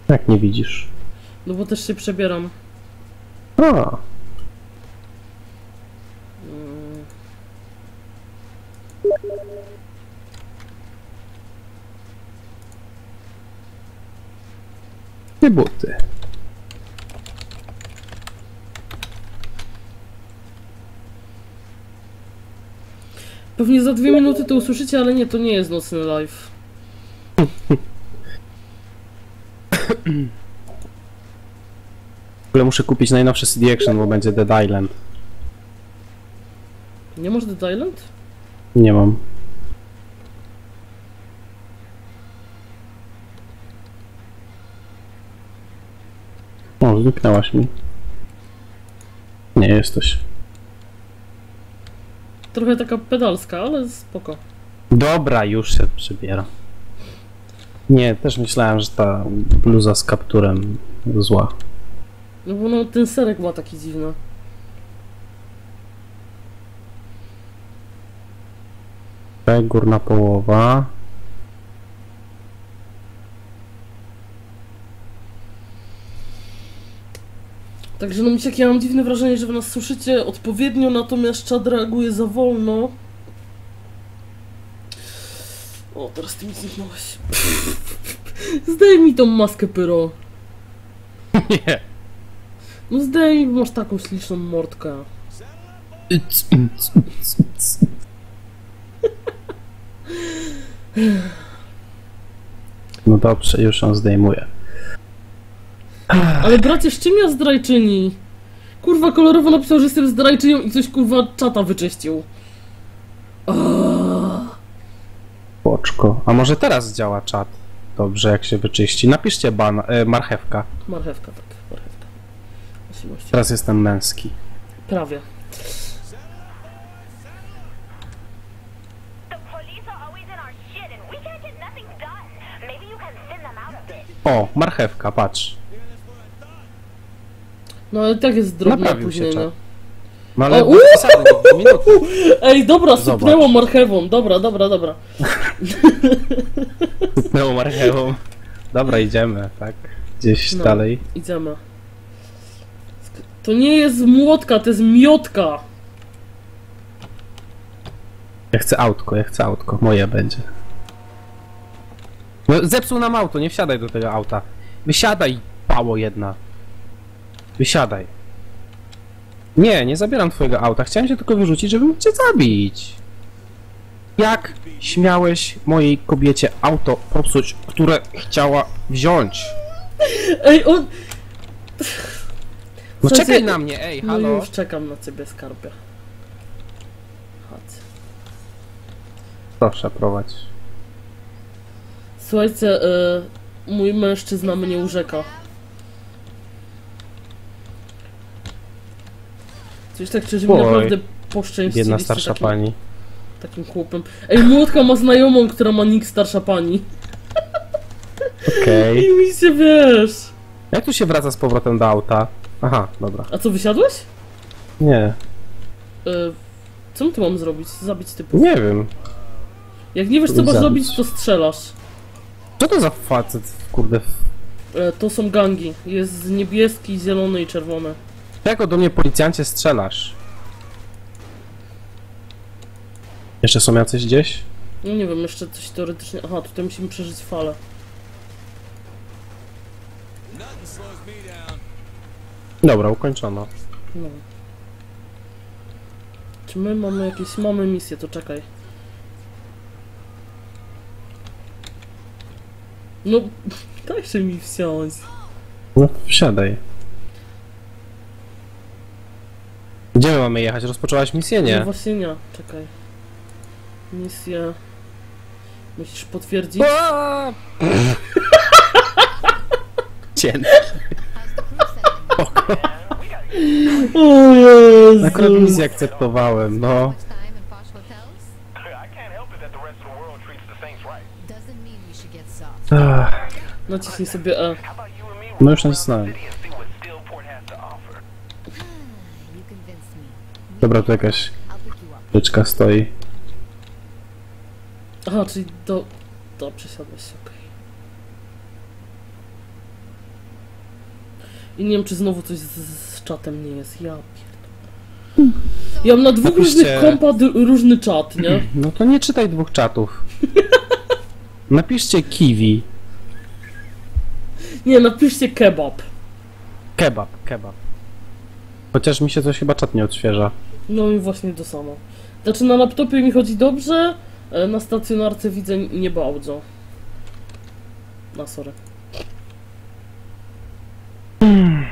Jak nie widzisz? No bo też się przebieram. A. Te buty. Pewnie za dwie minuty to usłyszycie, ale nie, to nie jest nocny live. W ogóle muszę kupić najnowsze C D Action, bo będzie Dead Island. Nie masz Dead Island? Nie mam. O, zniknęłaś mi. Nie jesteś. Trochę taka pedalska, ale spoko. Dobra, już się przybieram. Nie, też myślałem, że ta bluza z kapturem zła. No bo no, ten serek ma taki dziwny. Tak, górna połowa. Także no Misiek, ja mam dziwne wrażenie, że wy nas słyszycie odpowiednio, natomiast czad reaguje za wolno. O, teraz ty mi zniknąłeś. Zdejmij tą maskę, pyro. Nie. No zdejmij, masz taką śliczną mordkę. No dobrze, już ją zdejmuję. Ale bracie, z czym ja zdrajczyni? Kurwa, kolorowo napisał, że jestem zdrajczynią i coś kurwa czata wyczyścił. Boczko. A może teraz działa czat? Dobrze, jak się wyczyści. Napiszcie ban, e, marchewka. Marchewka, tak. Marchewka. Właściwości. Teraz jestem męski. Prawie. O, marchewka, patrz. No ale tak jest drobne później, no. No ale... Uuu! Ej, dobra, sypnęło marchewą, dobra, dobra, dobra. Sypnęło marchewą. Dobra, idziemy, tak? Gdzieś no, dalej. Idziemy. To nie jest młotka, to jest miotka. Ja chcę autko, ja chcę autko, moje będzie. No, zepsuł nam auto, nie wsiadaj do tego auta. Wysiadaj, pało jedna. Wysiadaj. Nie, nie zabieram twojego auta. Chciałem cię tylko wyrzucić, żeby mógł cię zabić. Jak śmiałeś mojej kobiecie auto popsuć, które chciała wziąć? Ej, on... No co czekaj się... na mnie, ej, halo. No już czekam na ciebie, skarbie. Chodź. Proszę, prowadź. Słuchajcie, yy, mój mężczyzna mnie urzeka. Coś tak, czy mi naprawdę poszczęścili jedna starsza takim, pani. Takim chłopem. Ej, młotka ma znajomą, która ma nick starsza pani. Okej. Okay. I mi się wiesz. Jak tu się wraca z powrotem do auta? Aha, dobra. A co, wysiadłeś? Nie. Y co tu mam zrobić? Zabić typu? Nie wiem. Jak nie wiesz, co masz zrobić, to strzelasz. Co to za facet, kurde? Y to są gangi. Jest niebieski, zielony i czerwony. Dlaczego do mnie, policjancie, strzelasz? Jeszcze są jacyś gdzieś? No nie wiem, jeszcze coś teoretycznie... Aha, tutaj musimy przeżyć falę. Dobra, ukończono. No. Czy my mamy jakieś... Mamy misję, to czekaj. No, dajże mi wsiąść. No, wsiadaj. Gdzie my mamy jechać? Rozpoczęłaś misję, nie? No właśnie nie, czekaj. Misję... Musisz potwierdzić... Cięty. O Jezu. Akurat misję akceptowałem, no. Naciśnij sobie E. No już nacisnąłem. Dobra, tu jakaś rzeczka stoi. Aha, czyli do... do przesiadłeś, okej. I nie wiem, czy znowu coś z, z czatem nie jest. Ja pierdolę. Ja mam na dwóch napiszcie... różnych kompad różny czat, nie? No to nie czytaj dwóch czatów. Napiszcie kiwi. Nie, napiszcie kebab. Kebab, kebab. Chociaż mi się coś chyba czat nie odświeża. No i właśnie to samo. Znaczy na laptopie mi chodzi dobrze, na stacjonarce widzę nie bardzo. No sorry. Hmm.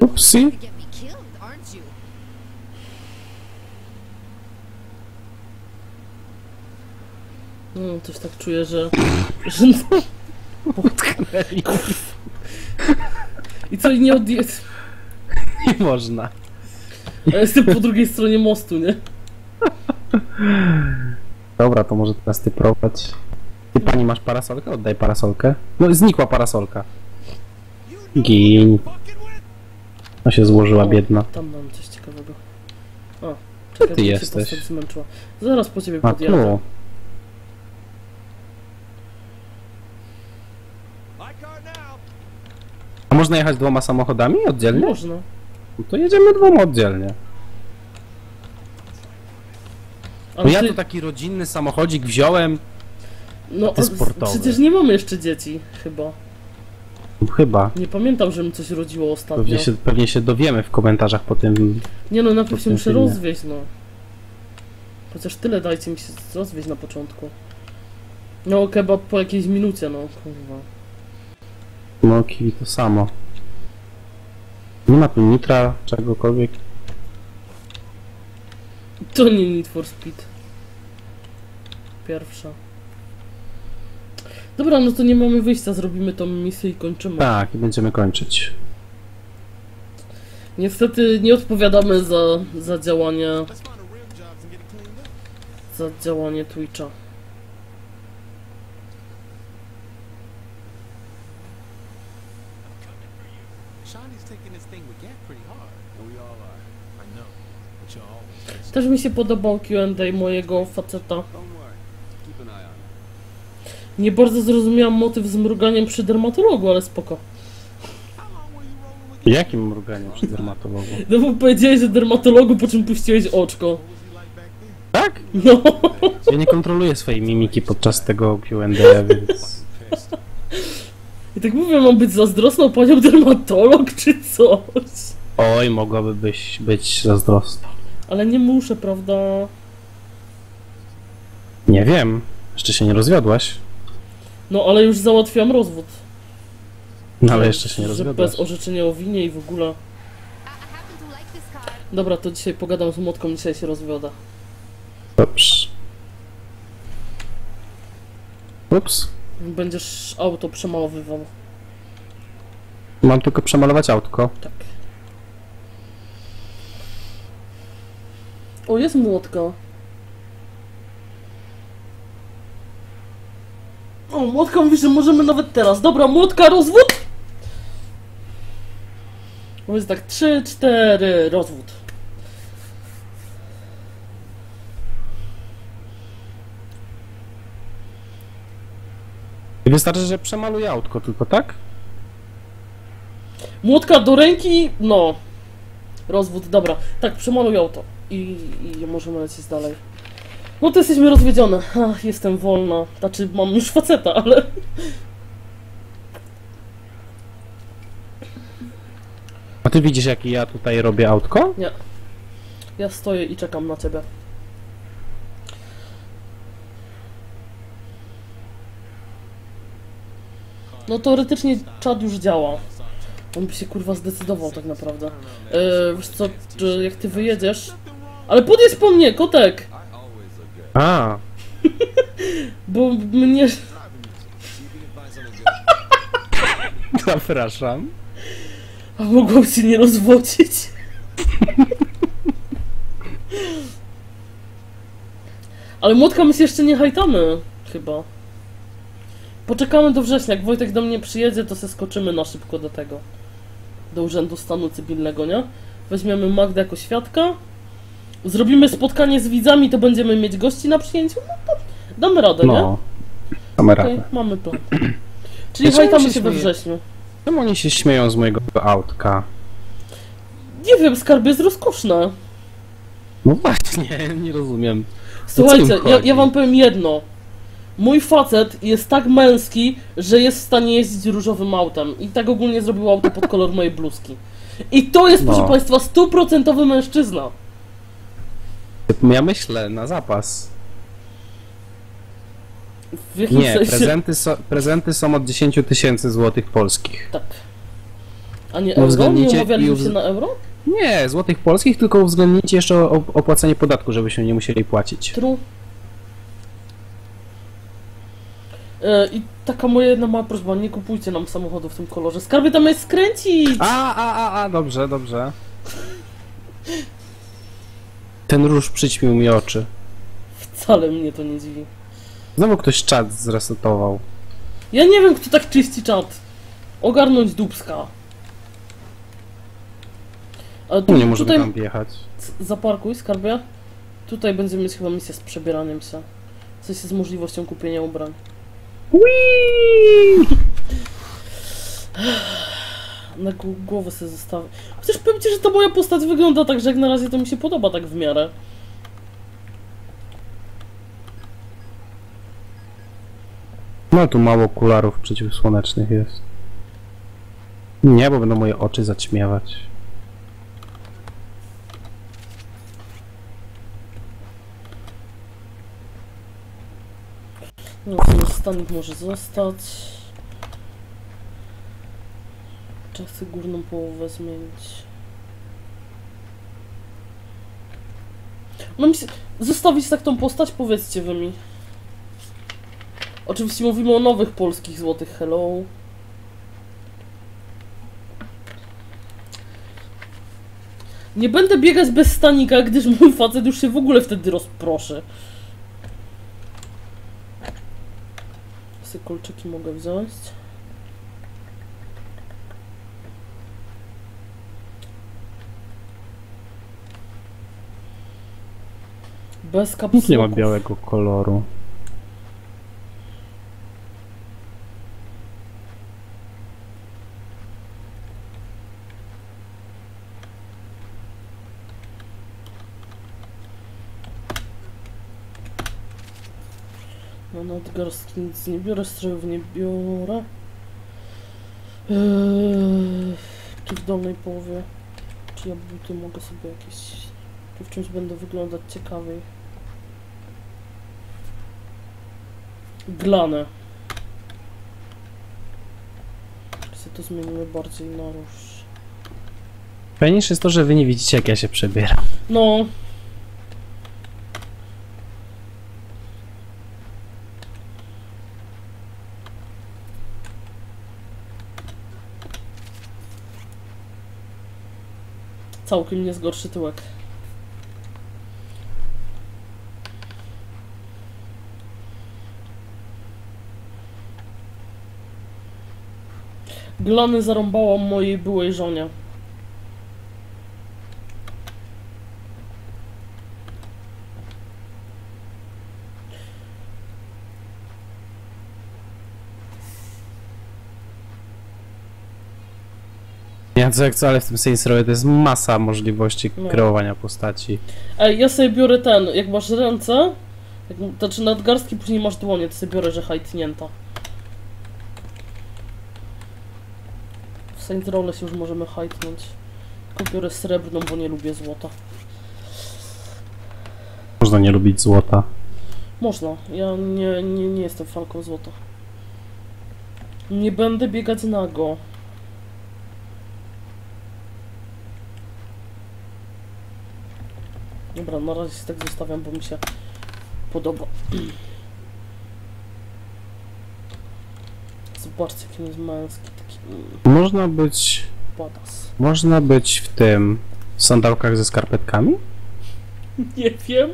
Upsi. No, też tak czuję, że... że... I co, nie odje... Nie można. Ja jestem po drugiej stronie mostu, nie? Dobra, to może teraz ty prowadź. Ty pani masz parasolkę? Oddaj parasolkę. No znikła parasolka. Gin. No się złożyła, o, biedna. Tam mam coś ciekawego. O, czekaj, ty jesteś. Się zmęczyła. Zaraz po ciebie podjadę. A można jechać dwoma samochodami oddzielnie? Można. No to jedziemy dwoma oddzielnie. No ja ty... tu taki rodzinny samochodzik wziąłem. No ty sportowy. Przecież nie mamy jeszcze dzieci, chyba. Chyba. Nie pamiętam, żebym coś rodziło ostatnio. Pewnie się, pewnie się dowiemy w komentarzach po tym. Nie no, najpierw się muszę rozwieźć, no. Chociaż tyle dajcie mi się rozwieźć na początku. No kebab po jakiejś minucie, no kurwa. No kiwi to samo. Nie ma tu nitra, czegokolwiek. To nie Need for Speed. Pierwsza. Dobra, no to nie mamy wyjścia, zrobimy tą misję i kończymy. Tak, i będziemy kończyć. Niestety nie odpowiadamy za, za działanie... za działanie Twitcha. Też mi się podobał Q and A mojego faceta. Nie bardzo zrozumiałam motyw z mruganiem przy dermatologu, ale spoko. Jakim mruganiem przy dermatologu? No bo powiedziałeś, że dermatologu, po czym puściłeś oczko. Tak? No. Ja nie kontroluję swojej mimiki podczas tego Q and A, więc... I tak mówię, mam być zazdrosną panią dermatolog czy coś? Oj, mogłaby być, być zazdrosna. Ale nie muszę, prawda? Nie wiem. Jeszcze się nie rozwiodłaś. No, ale już załatwiłam rozwód. No, ale jeszcze się nie rozwiodłaś. Bez orzeczenia o winie i w ogóle... Dobra, to dzisiaj pogadam z młotką, dzisiaj się rozwioda. Ups. Ups. Będziesz auto przemalowywał. Mam tylko przemalować autko. Tak. O, jest młotka. O, młotka mówi, że możemy nawet teraz. Dobra, młotka, rozwód! Bo jest tak, trzy, cztery, rozwód. Wystarczy, że przemaluję autko tylko, tak? Młotka do ręki, no. Rozwód, dobra. Tak, przemaluję auto. I, i możemy lecieć dalej. No to jesteśmy rozwiedzione. Ach, jestem wolna. Znaczy, mam już faceta, ale... A ty widzisz, jakie ja tutaj robię autko? Nie. Ja stoję i czekam na ciebie. No teoretycznie czad już działa. On by się kurwa zdecydował tak naprawdę. Yy, wiesz co, jak ty wyjedziesz... Ale podjedź po mnie, kotek! A. Bo mnie... Zapraszam. A mogłam się nie rozwodzić. Ale młotka, my się jeszcze nie hajtamy, chyba. Poczekamy do września, jak Wojtek do mnie przyjedzie, to se skoczymy na szybko do tego. Do Urzędu Stanu Cywilnego, nie? Weźmiemy Magdę jako świadka. Zrobimy spotkanie z widzami, to będziemy mieć gości na przyjęciu? No to damy radę, no, nie? Damy okay, radę. Mamy plan. Czyli ja hajtamy się, się we wrześniu. Czemu oni się śmieją z mojego autka? Nie wiem, skarb jest rozkoszne. No właśnie, nie rozumiem. Słuchajcie, ja, ja wam powiem jedno. Mój facet jest tak męski, że jest w stanie jeździć różowym autem. I tak ogólnie zrobił auto pod kolor mojej bluzki. I to jest, no, proszę Państwa, stuprocentowy mężczyzna. Ja myślę, na zapas. W jakim Nie, sensie? Prezenty, so, prezenty są od dziesięciu tysięcy złotych polskich. Tak. A nie euro? Nie umawialiśmy się na euro? Nie, złotych polskich, tylko uwzględnijcie jeszcze opłacenie podatku, żeby się nie musieli płacić. True. I taka moja jedna mała prośba, nie kupujcie nam samochodu w tym kolorze. Skarbie, tam jest skręcić! A, a, a, a, dobrze, dobrze. Ten róż przyćmił mi oczy. Wcale mnie to nie dziwi. Znowu ktoś czat zresetował. Ja nie wiem, kto tak czyści czat. Ogarnąć dupska. Ale tu, nie możemy tutaj tam wjechać. Zaparkuj, skarbie. Tutaj będziemy mieć chyba misję z przebieraniem się. W sensie z możliwością kupienia ubrań. Uiii! Na głowę sobie zostawię. Chociaż powiem ci, że ta moja postać wygląda tak, że jak na razie to mi się podoba tak w miarę. No tu mało okularów przeciwsłonecznych jest. Nie, bo będą moje oczy zaćmiewać. No to stanik może zostać. Czy chcę górną połowę zmienić? Mam się... Zostawić tak tą postać? Powiedzcie wy mi. Oczywiście mówimy o nowych polskich złotych, hello. Nie będę biegać bez stanika, gdyż mój facet już się w ogóle wtedy rozproszy. Kolczyki mogę wziąć. Bez kapsułków. Nie ma białego koloru. Nadgarstki nic nie biorę, strojów nie biorę. Eee, czy w dolnej połowie, czy ja buty mogę sobie jakieś... Czy w czymś będę wyglądać ciekawiej. Glane. Czy to zmienimy bardziej na róż. Fajniejsze jest to, że wy nie widzicie, jak ja się przebieram. No. Całkiem nie zgorszy tyłek. Glany zarąbałam mojej byłej żonie. Ja co jak co, ale w tym Saints Rowie to jest masa możliwości no. kreowania postaci. Ej, ja sobie biorę ten, jak masz ręce, jak, to znaczy nadgarstki, później masz dłonie, to sobie biorę, że hajtnięta. W Saints Rowie się już możemy hajtnąć. Tylko biorę srebrną, bo nie lubię złota. Można nie lubić złota. Można, ja nie, nie, nie jestem fanką złota. Nie będę biegać nago. Dobra, na razie się tak zostawiam, bo mi się podoba. Zobaczcie, jaki jest męski taki... Można być... Badass. Można być w tym... w sandałkach ze skarpetkami? Nie wiem.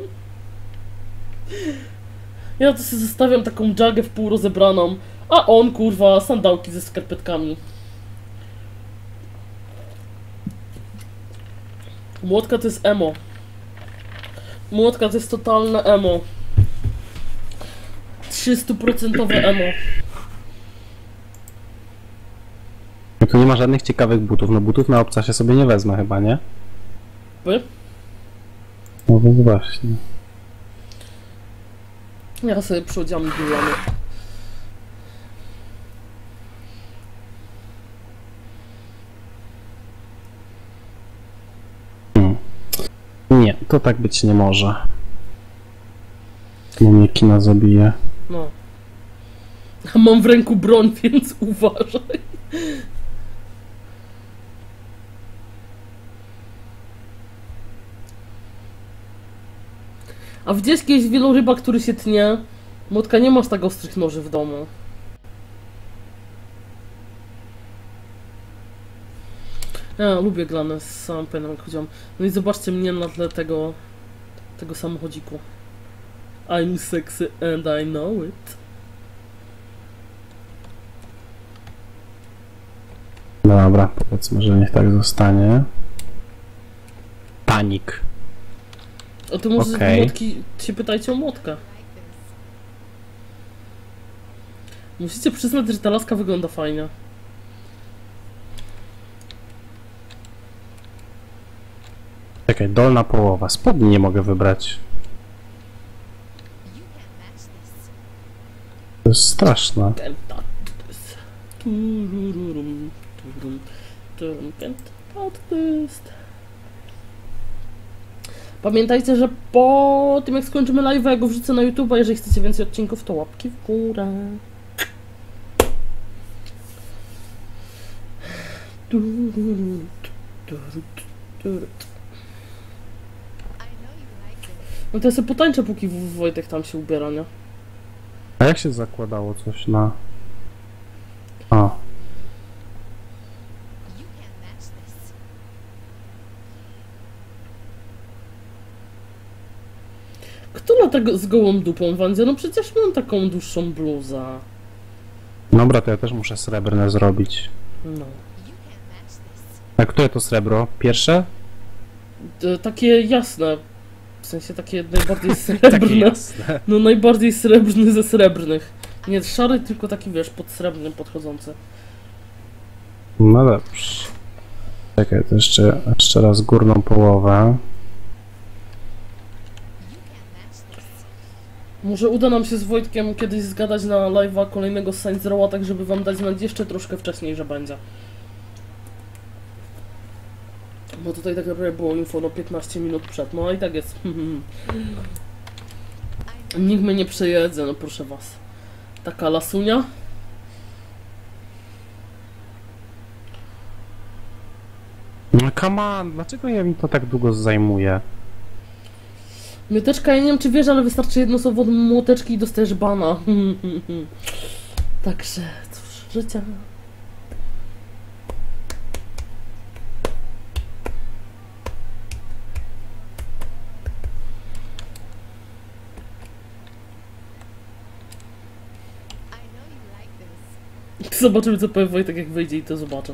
Ja to sobie zostawiam taką dżagę w pół rozebraną, a on, kurwa, sandałki ze skarpetkami. Młotka to jest emo. Młotka to jest totalne emo. trzystuprocentowe emo. No tu nie ma żadnych ciekawych butów. No butów na obcasie sobie nie wezmę chyba, nie? By? No więc właśnie. Ja sobie przychodziłam bilony. Hmm. Nie, to tak być nie może. Bo mnie Kina zabije. No. A mam w ręku broń, więc uważaj. A widzisz kiedyś wieloryba, który się tnie? Młotka, nie masz tak ostrych noży w domu. Ja lubię glany z samym penem, jak chodziłam. No i zobaczcie mnie na tle tego, tego samochodziku. I'm sexy and I know it. Dobra, powiedzmy, że niech tak zostanie. Panik. A to może okay. Młotki, się pytajcie o młotkę. Musicie przyznać, że ta laska wygląda fajnie. Czekaj, dolna połowa. Spodni nie mogę wybrać. To jest straszne. Pamiętajcie, że po tym jak skończymy live, ja go wrzucę na YouTube'a. Jeżeli chcecie więcej odcinków, to łapki w górę. No to ja sobie potańczę, póki Wojtek tam się ubiera, nie? A jak się zakładało coś na... A. Kto ma tak z gołą dupą, Wandzia? No przecież mam taką dłuższą bluzę. Dobra, to ja też muszę srebrne zrobić. No. A które to srebro? Pierwsze? E, takie jasne. W sensie takie najbardziej srebrne. Takie jasne. No najbardziej srebrny ze srebrnych. Nie szary, tylko taki, wiesz, pod srebrnym podchodzący. No dobrze. Czekaj, to jeszcze, jeszcze raz górną połowę. Może uda nam się z Wojtkiem kiedyś zgadać na live'a kolejnego Saints Row'a, tak żeby wam dać znać jeszcze troszkę wcześniej, że będzie. Bo tutaj tak naprawdę było info no piętnaście minut przed, no i tak jest. Nikt mnie nie przejedzie, no proszę was. Taka lasunia. No come on, dlaczego ja mi to tak długo zajmuje? Mioteczka, ja nie wiem czy wiesz, ale wystarczy jedno słowo od młoteczki i dostajesz bana. Także cóż, życia. Zobaczymy co powie Wojtek, jak wyjdzie i to zobaczę.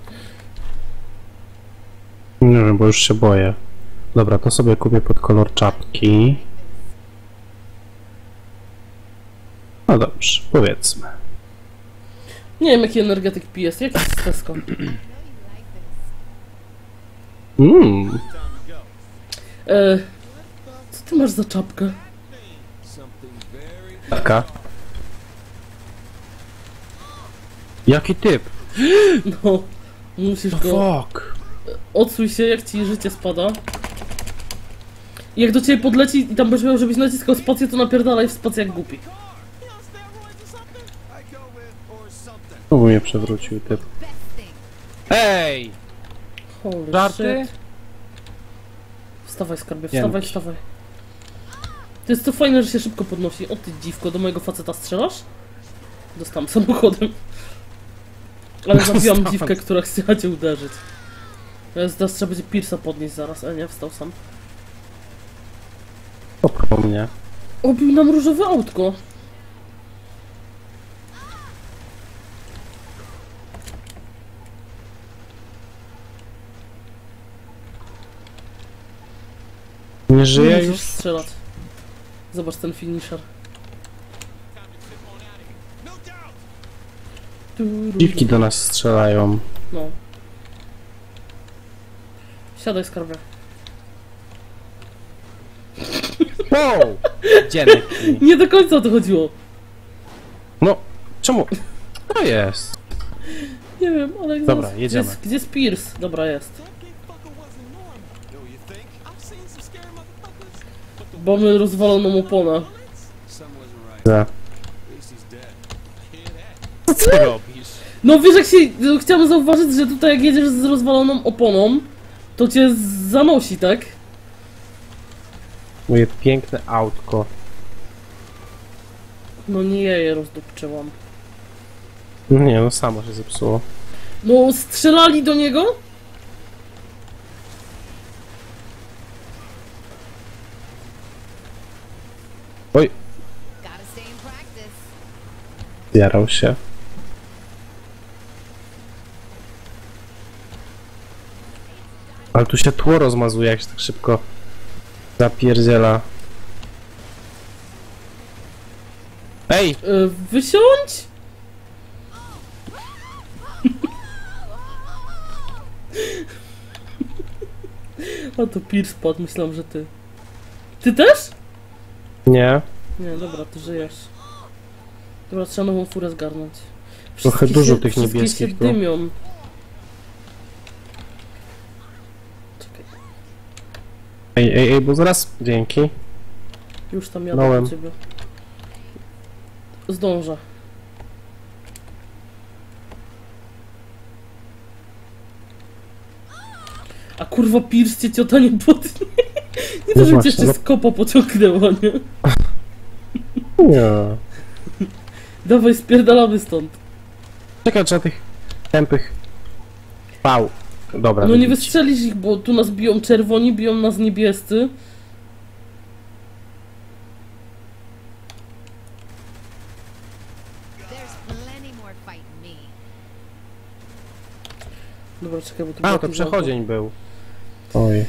Nie wiem, bo już się boję. Dobra, to sobie kupię pod kolor czapki. No dobrze, powiedzmy. Nie wiem jaki energetyk pijesz, jaki jest Tesco? Mmm. E, co ty masz za czapkę? Taka. Jaki typ? No, musisz go... Fuck. Odsuń się, jak ci życie spada. I jak do ciebie podleci i tam będziesz miał, żebyś naciskał spację, to napierdalaj w spację jak głupi. Znowu mnie przewrócił typ. Ej! Holy żarty? Shit. Wstawaj skarbie, wstawaj, Dzięki. wstawaj. To jest to fajne, że się szybko podnosi. O ty dziwko, do mojego faceta strzelasz? Dostałem samochodem. Ale zabiłam dziwkę, która chciała cię uderzyć. Teraz trzeba będzie Pierce'a podnieść zaraz, a nie, wstał sam. O mnie. Obił nam różowe autko. Nie żyje już. Strzelać. Zobacz ten finisher. Dziwki do nas strzelają. No. Siadaj skarbę. Wow! Dzienek. Nie do końca o to chodziło. No, czemu? No jest. Nie wiem, ale... Dobra, jest, jedziemy. Gdzie jest Pierce? Dobra, jest. Mamy rozwaloną oponę. Tak. Co ty robisz? No wiesz, jak się... Chciałem zauważyć, że tutaj jak jedziesz z rozwaloną oponą, to cię zanosi, tak? Moje piękne autko. No nie, ja je rozdupczyłam. Nie, no samo się zepsuło. No strzelali do niego? Oj. Zjarał się. Ale tu się tło rozmazuje, jak się tak szybko zapierdziela. Ej! Yy, wysiądź! A to Pierce padł, myślałem, że ty. Ty też? Nie. Nie, dobra, ty żyjesz. Dobra, trzeba nową furę zgarnąć. Wszystkie trochę dużo się, tych niebieskich się dymią. Tu. Ej, ej, ej, bo zaraz... Dzięki. Już tam jadę do ciebie. Zdążę. A kurwa, Pierce cię ciota nie podnie. Nie to, żeby cię jeszcze z kopa pociągnęła, nie? Nie. Dawaj, spierdalamy stąd. Czekaj, trzeba tych tępych. Pał. Dobra. No nie wystrzelisz ich, bo tu nas biją czerwoni, biją nas niebiescy. Dobra, czekaj, bo tu... A, to przechodzień to... był. Oj.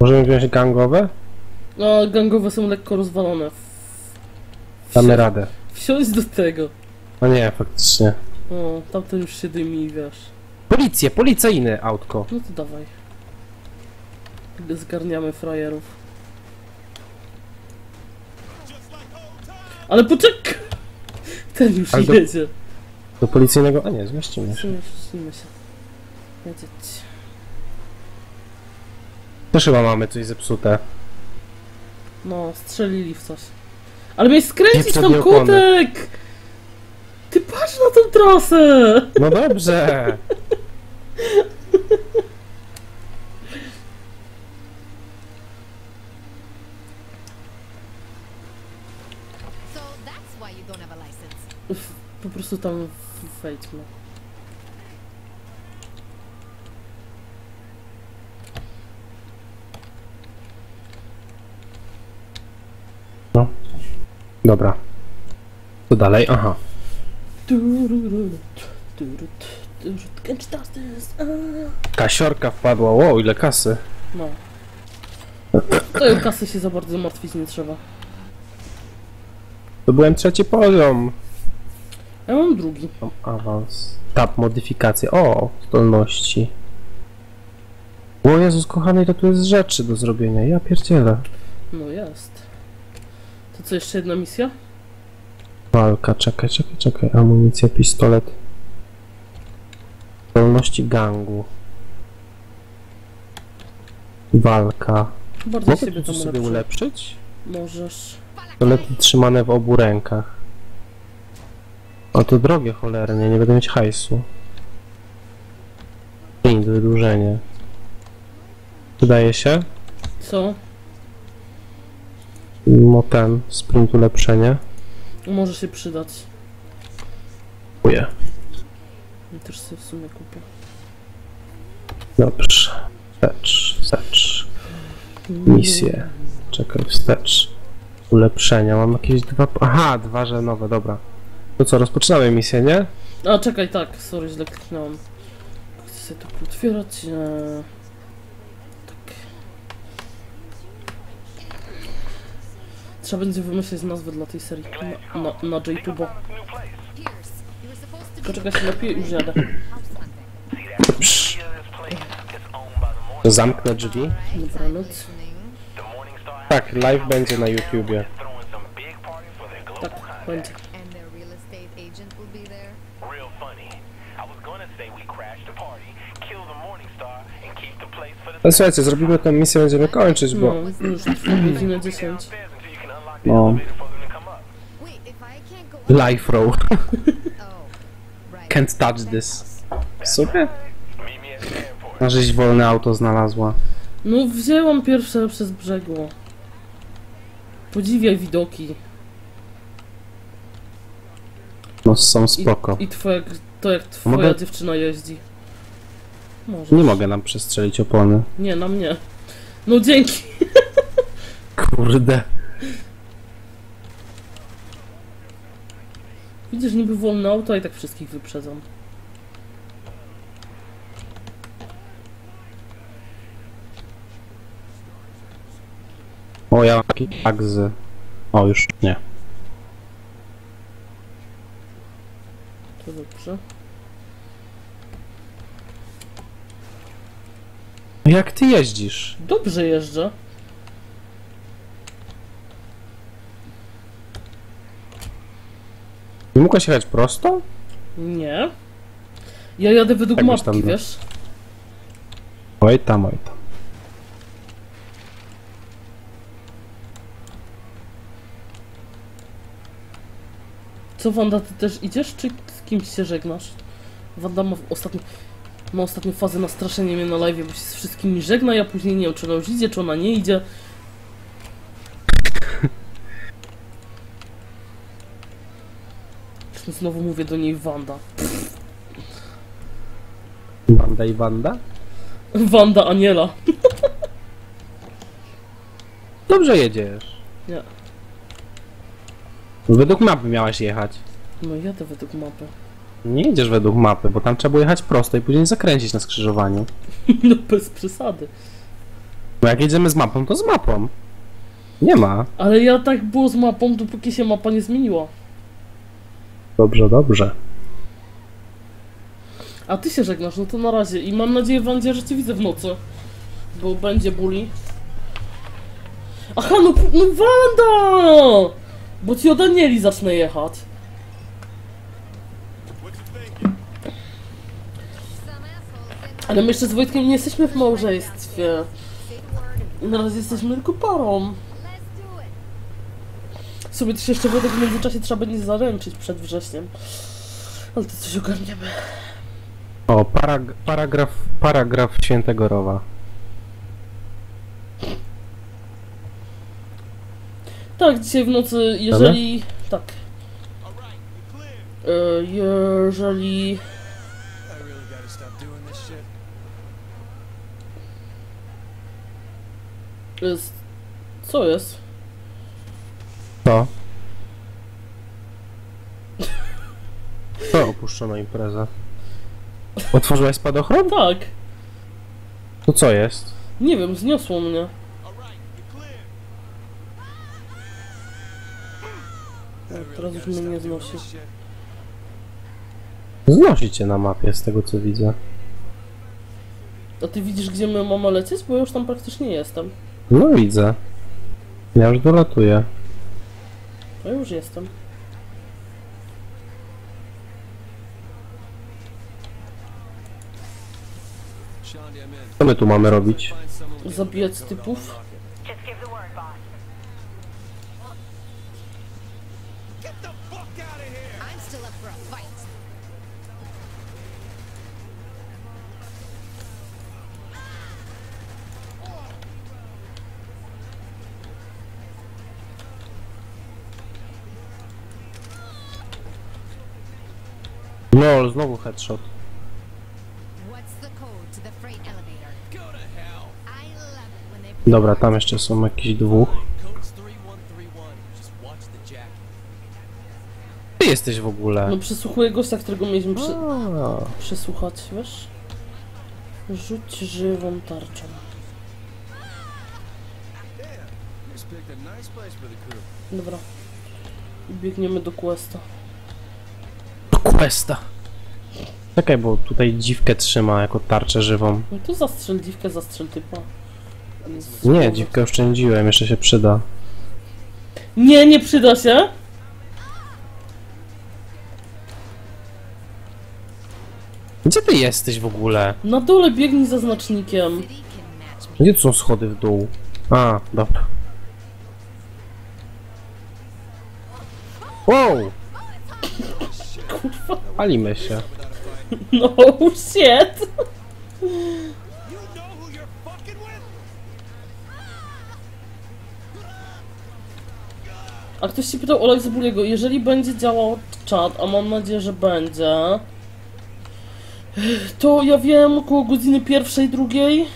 Możemy wziąć gangowe? No, gangowe są lekko rozwalone. Wsi... Damy radę. Wsiąść do tego. No nie, faktycznie. O, tamten już się dymi, wiesz. Policję, policyjne autko. No to dawaj. Zgarniamy frajerów. Ale poczekaj! Ten już ale jedzie. Do, do policyjnego... A nie, zmieścimy się. Zmieścimy się. Jedzieć. Też chyba mamy coś zepsute. No, strzelili w coś. Ale miałeś skręcić tam, Kotek! Ty patrz na tą trasę! No dobrze! Po prostu tam wejdźmy. No. Dobra. Co dalej? Aha. Kasiorka wpadła, wow, ile kasy. No. To kasy się za bardzo martwić nie trzeba. To byłem trzeci poziom. Ja mam drugi. Mam awans. Tab modyfikacje. O, zdolności. O Jezus kochany, to tu jest rzeczy do zrobienia. Ja pierdzielę. No jest. To co, jeszcze jedna misja? Walka, czekaj, czekaj, czekaj, amunicja, pistolet. Zdolności gangu. Walka. Bardzo mogę siebie to sobie ulepszyć? Możesz. Pistolety trzymane w obu rękach. O, to drogie cholerne, nie będę mieć hajsu. Pięć, wydłużenie. Wydaje się? Co? No ten, sprint ulepszenie. Może się przydać. Kupuję. Ja też sobie w sumie kupię. Dobrze. Wstecz, wstecz. Misje. Czekaj, wstecz. Ulepszenia. Mam jakieś dwa... Aha, dwa, że nowe, dobra. No co, rozpoczynamy misję, nie? A, czekaj, tak. Sorry, źle kliknąłem. Chcę sobie to potwierać. Eee... Trzeba będzie wymyślić nazwę dla tej serii na, na, na J dwa. Poczekaj się lepiej, już jadę. Zamknę drzwi. Dobranoc. Tak, live będzie na YouTubie. Tak, będzie. No słuchajcie, zrobimy tę misję, będziemy kończyć, bo... No, już godzina dziesiąt. No. Life row. Can't touch this. Sobie? No, żeś wolne auto znalazła. No, wzięłam pierwsze lepsze z brzegu. Podziwiaj widoki. No, są spoko. I, i twoja, to jak twoja mogę... dziewczyna jeździ. Możesz. Nie mogę nam przestrzelić opony. Nie, na mnie. No dzięki. Kurde. Widzisz, niby wolne auto, i tak wszystkich wyprzedzam. O, ja tak z... O, już nie. To dobrze. Jak ty jeździsz? Dobrze jeżdżę. Nie mogłeś jechać prosto? Nie. Ja jadę według tak mapki, tam, wiesz? Oj tam, oj tam. Co, Wanda, ty też idziesz, czy z kimś się żegnasz? Wanda ma ostatnią, ma ostatnią fazę na straszenie mnie na live, bo się z wszystkimi żegna, ja później nie wiem, czy ona już idzie, czy ona nie idzie. Znowu mówię do niej Wanda. Wanda i Wanda? Wanda Aniela. Dobrze jedziesz. Nie. Według mapy miałaś jechać. No jadę według mapy. Nie jedziesz według mapy, bo tam trzeba było jechać prosto i później zakręcić na skrzyżowaniu. No bez przesady. Bo jak jedziemy z mapą, to z mapą. Nie ma. Ale ja tak było z mapą, dopóki się mapa nie zmieniła. Dobrze, dobrze. A ty się żegnasz, no to na razie. I mam nadzieję, Wandzie, że cię widzę w nocy. Bo będzie buli. Aha, no, no Wanda! Bo ci od Anieli zacznę jechać. Ale my jeszcze z Wojtkiem nie jesteśmy w małżeństwie. Na razie jesteśmy tylko parą. W sumie też jeszcze w międzyczasie trzeba będzie zaręczyć przed wrześniem. Ale to coś ogarniemy. O, parag paragraf, paragraf Świętego Rowa. Tak, dzisiaj w nocy, jeżeli... Ale? Tak. E, jeżeli... Jest... Co jest? Co? Co opuszczono imprezę? Otworzyłaś spadochron? Tak. To co jest? Nie wiem, zniosło mnie. A, teraz już mnie nie znosi. Znosi cię na mapie, z tego co widzę. A ty widzisz, gdzie my mamy lecieć? Bo ja już tam praktycznie jestem. No widzę. Ja już dolatuję. Ja już jestem. Co my tu mamy robić? Zabijać typów? No, znowu headshot. Dobra, tam jeszcze są jakieś dwóch. Ty jesteś w ogóle. No przesłuchuję gościa, którego mieliśmy prze... przesłuchać, wiesz? Rzuć żywą tarczą. Dobra. Biegniemy do questa. Questa. Czekaj, bo tutaj dziwkę trzyma jako tarczę żywą. No to zastrzel dziwkę, zastrzel typa. Nie, nie dziwkę oszczędziłem, jeszcze się przyda. Nie, nie przyda się? Gdzie ty jesteś w ogóle? Na dole biegnij za znacznikiem. Gdzie tu są schody w dół? A, dobra. Wow! Kurwa. Palimy się. No, shit! A ktoś się pytał o Buliego, jeżeli będzie działał czat, a mam nadzieję, że będzie, to ja wiem, około godziny pierwszej, drugiej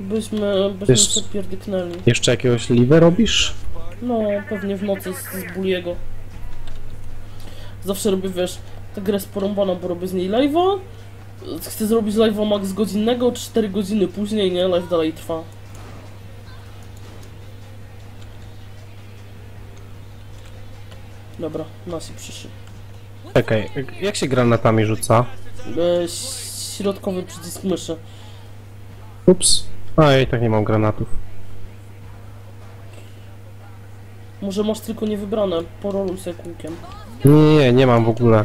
byśmy, byśmy się pierdyknęli. Jeszcze jakiegoś live robisz? No, pewnie w nocy z, z Buliego. Zawsze robię, wiesz, tę grę z porąbana, bo robię z niej live'a. Chcę zrobić live'a max godzinnego, cztery godziny później, nie? Live dalej trwa. Dobra, nasi przyszli. Czekaj, jak się granatami rzuca? E, środkowy przycisk myszy. Ups. A ja i tak nie mam granatów. Może masz tylko niewybrane, poroluj sobie kółkiem. Nie, nie, nie mam w ogóle.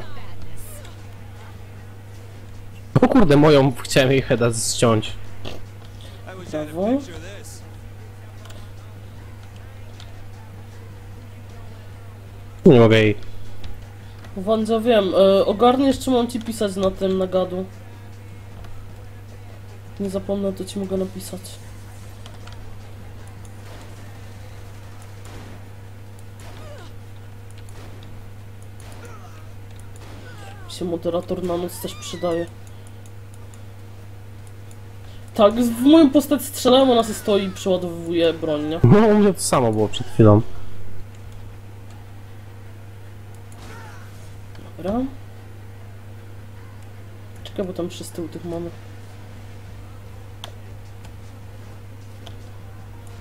O kurde, moją chciałem jej heada ściąć. Brawo. Nie mogę jej. Wandza, wiem. Yy, ogarniesz, czy mam ci pisać na tym, na gadu? Nie zapomnę, to ci mogę napisać. Mi się moderator na noc też przydaje. Tak, w moim postaci strzelają, ona się stoi i przeładowuje broń, nie? No, u mnie to samo było przed chwilą. Dobra. Czekaj, bo tam przez tył tych mamy.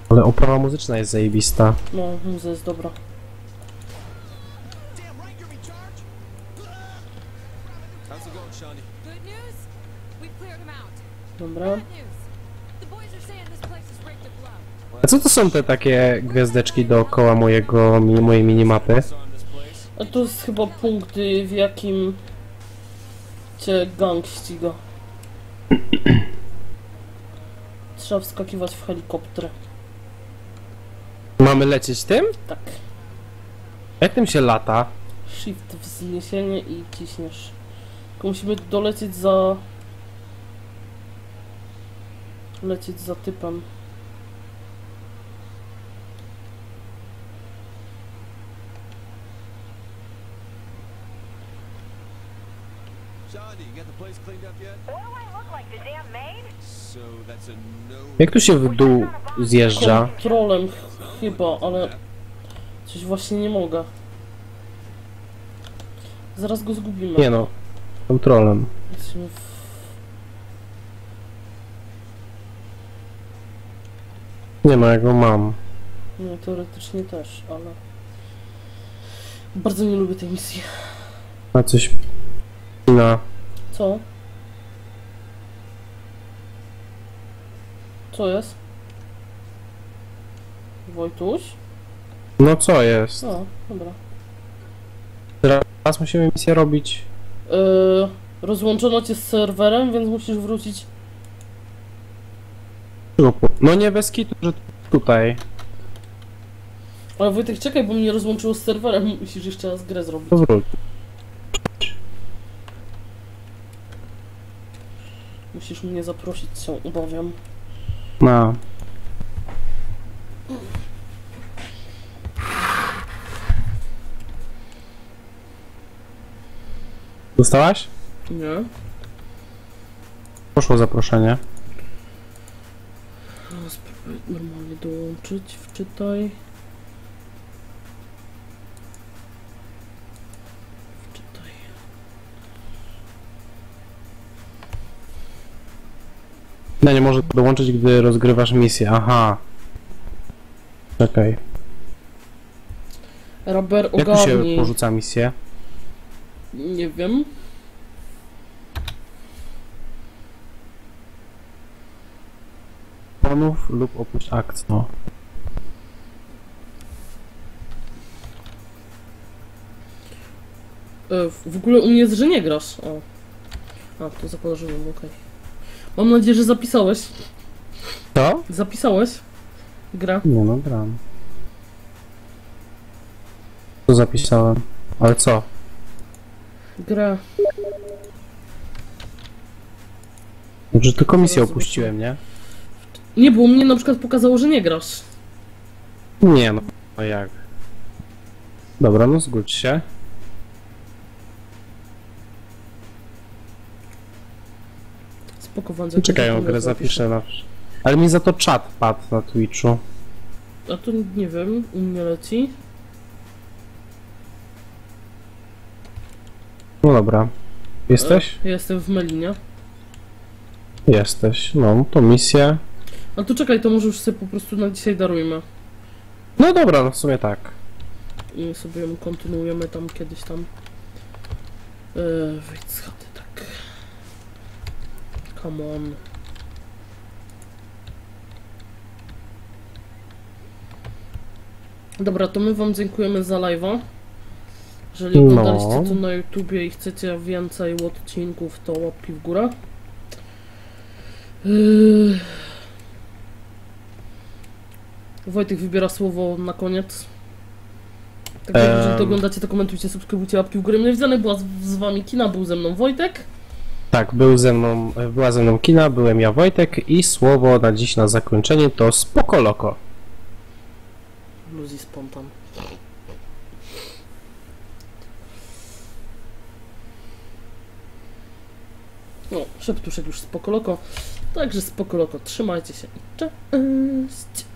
Ale oprawa muzyczna jest zajebista. No, muza jest dobra. Dobra. A co to są te takie gwiazdeczki dookoła mojego, mojej minimapy? A to jest chyba punkty, w jakim cię gang ściga. Trzeba wskakiwać w helikopter. Mamy lecieć tym? Tak. Jak tym się lata? Shift, wzniesienie i ciśniesz. Tylko musimy dolecieć za... Lecieć za typem. Jak tu się w dół zjeżdża? Kontrolem chyba, ale coś właśnie nie mogę. Zaraz go zgubimy. Nie no, kontrolem. Jesteśmy w... Nie no, ja go mam. No teoretycznie też, ale... Bardzo nie lubię tej misji. A coś... Kina. Co? Co jest? Wojtuś? No co jest? No, dobra. Teraz musimy misję robić. Yy, rozłączono cię z serwerem, więc musisz wrócić. No nie bez kitu, że tutaj. Ale Wojtek, czekaj, bo mnie rozłączyło z serwerem. Musisz jeszcze raz grę zrobić. To wróć. Musisz mnie zaprosić, się obawiam. No. Dostałaś? Nie. Poszło zaproszenie. No, spróbuj normalnie dołączyć, wczytaj. Ja nie może dołączyć, gdy rozgrywasz misję. Aha. Czekaj. Robert, ogarnij. Jak tu się porzuca misję? Nie wiem. telefonów lub opuść akcję. No. E, w ogóle u mnie jest, że nie grasz. O. A, to zapożyłem, okej. Okay. Mam nadzieję, że zapisałeś. Co? Zapisałeś? Gra. Nie no, gram. To zapisałem. Ale co? Gra. Że tylko misję opuściłem, nie? Nie, bo mnie na przykład pokazało, że nie grasz. Nie no, no jak? Dobra, no zgódź się. Spoko, Wandze. Czekaj, o grę zapiszę na... Ale mi za to czat padł na Twitchu. A to nie wiem, u mnie leci. No dobra. Jesteś? E, jestem w Melinie. Jesteś, no to misja. A to czekaj, to może już sobie po prostu na dzisiaj darujmy. No dobra, no w sumie tak. I sobie ją kontynuujemy tam kiedyś tam. Yy, wyjdź z chaty, tak. Come on. Dobra, to my wam dziękujemy za live'a. Jeżeli oglądaliście to na YouTubie i chcecie więcej odcinków, to łapki w górę. Yy... Wojtek wybiera słowo na koniec. Tak, um... jeżeli to oglądacie, to komentujcie, subskrybujcie, łapki w górę. Mnie widziane, była z, z wami Kina, był ze mną Wojtek. Tak, był ze mną, była ze mną Kina, byłem ja Wojtek i słowo na dziś na zakończenie to spoko loko. Luzi spontan. No, szeptuszek już spoko loko. Także spoko loko, trzymajcie się i cześć!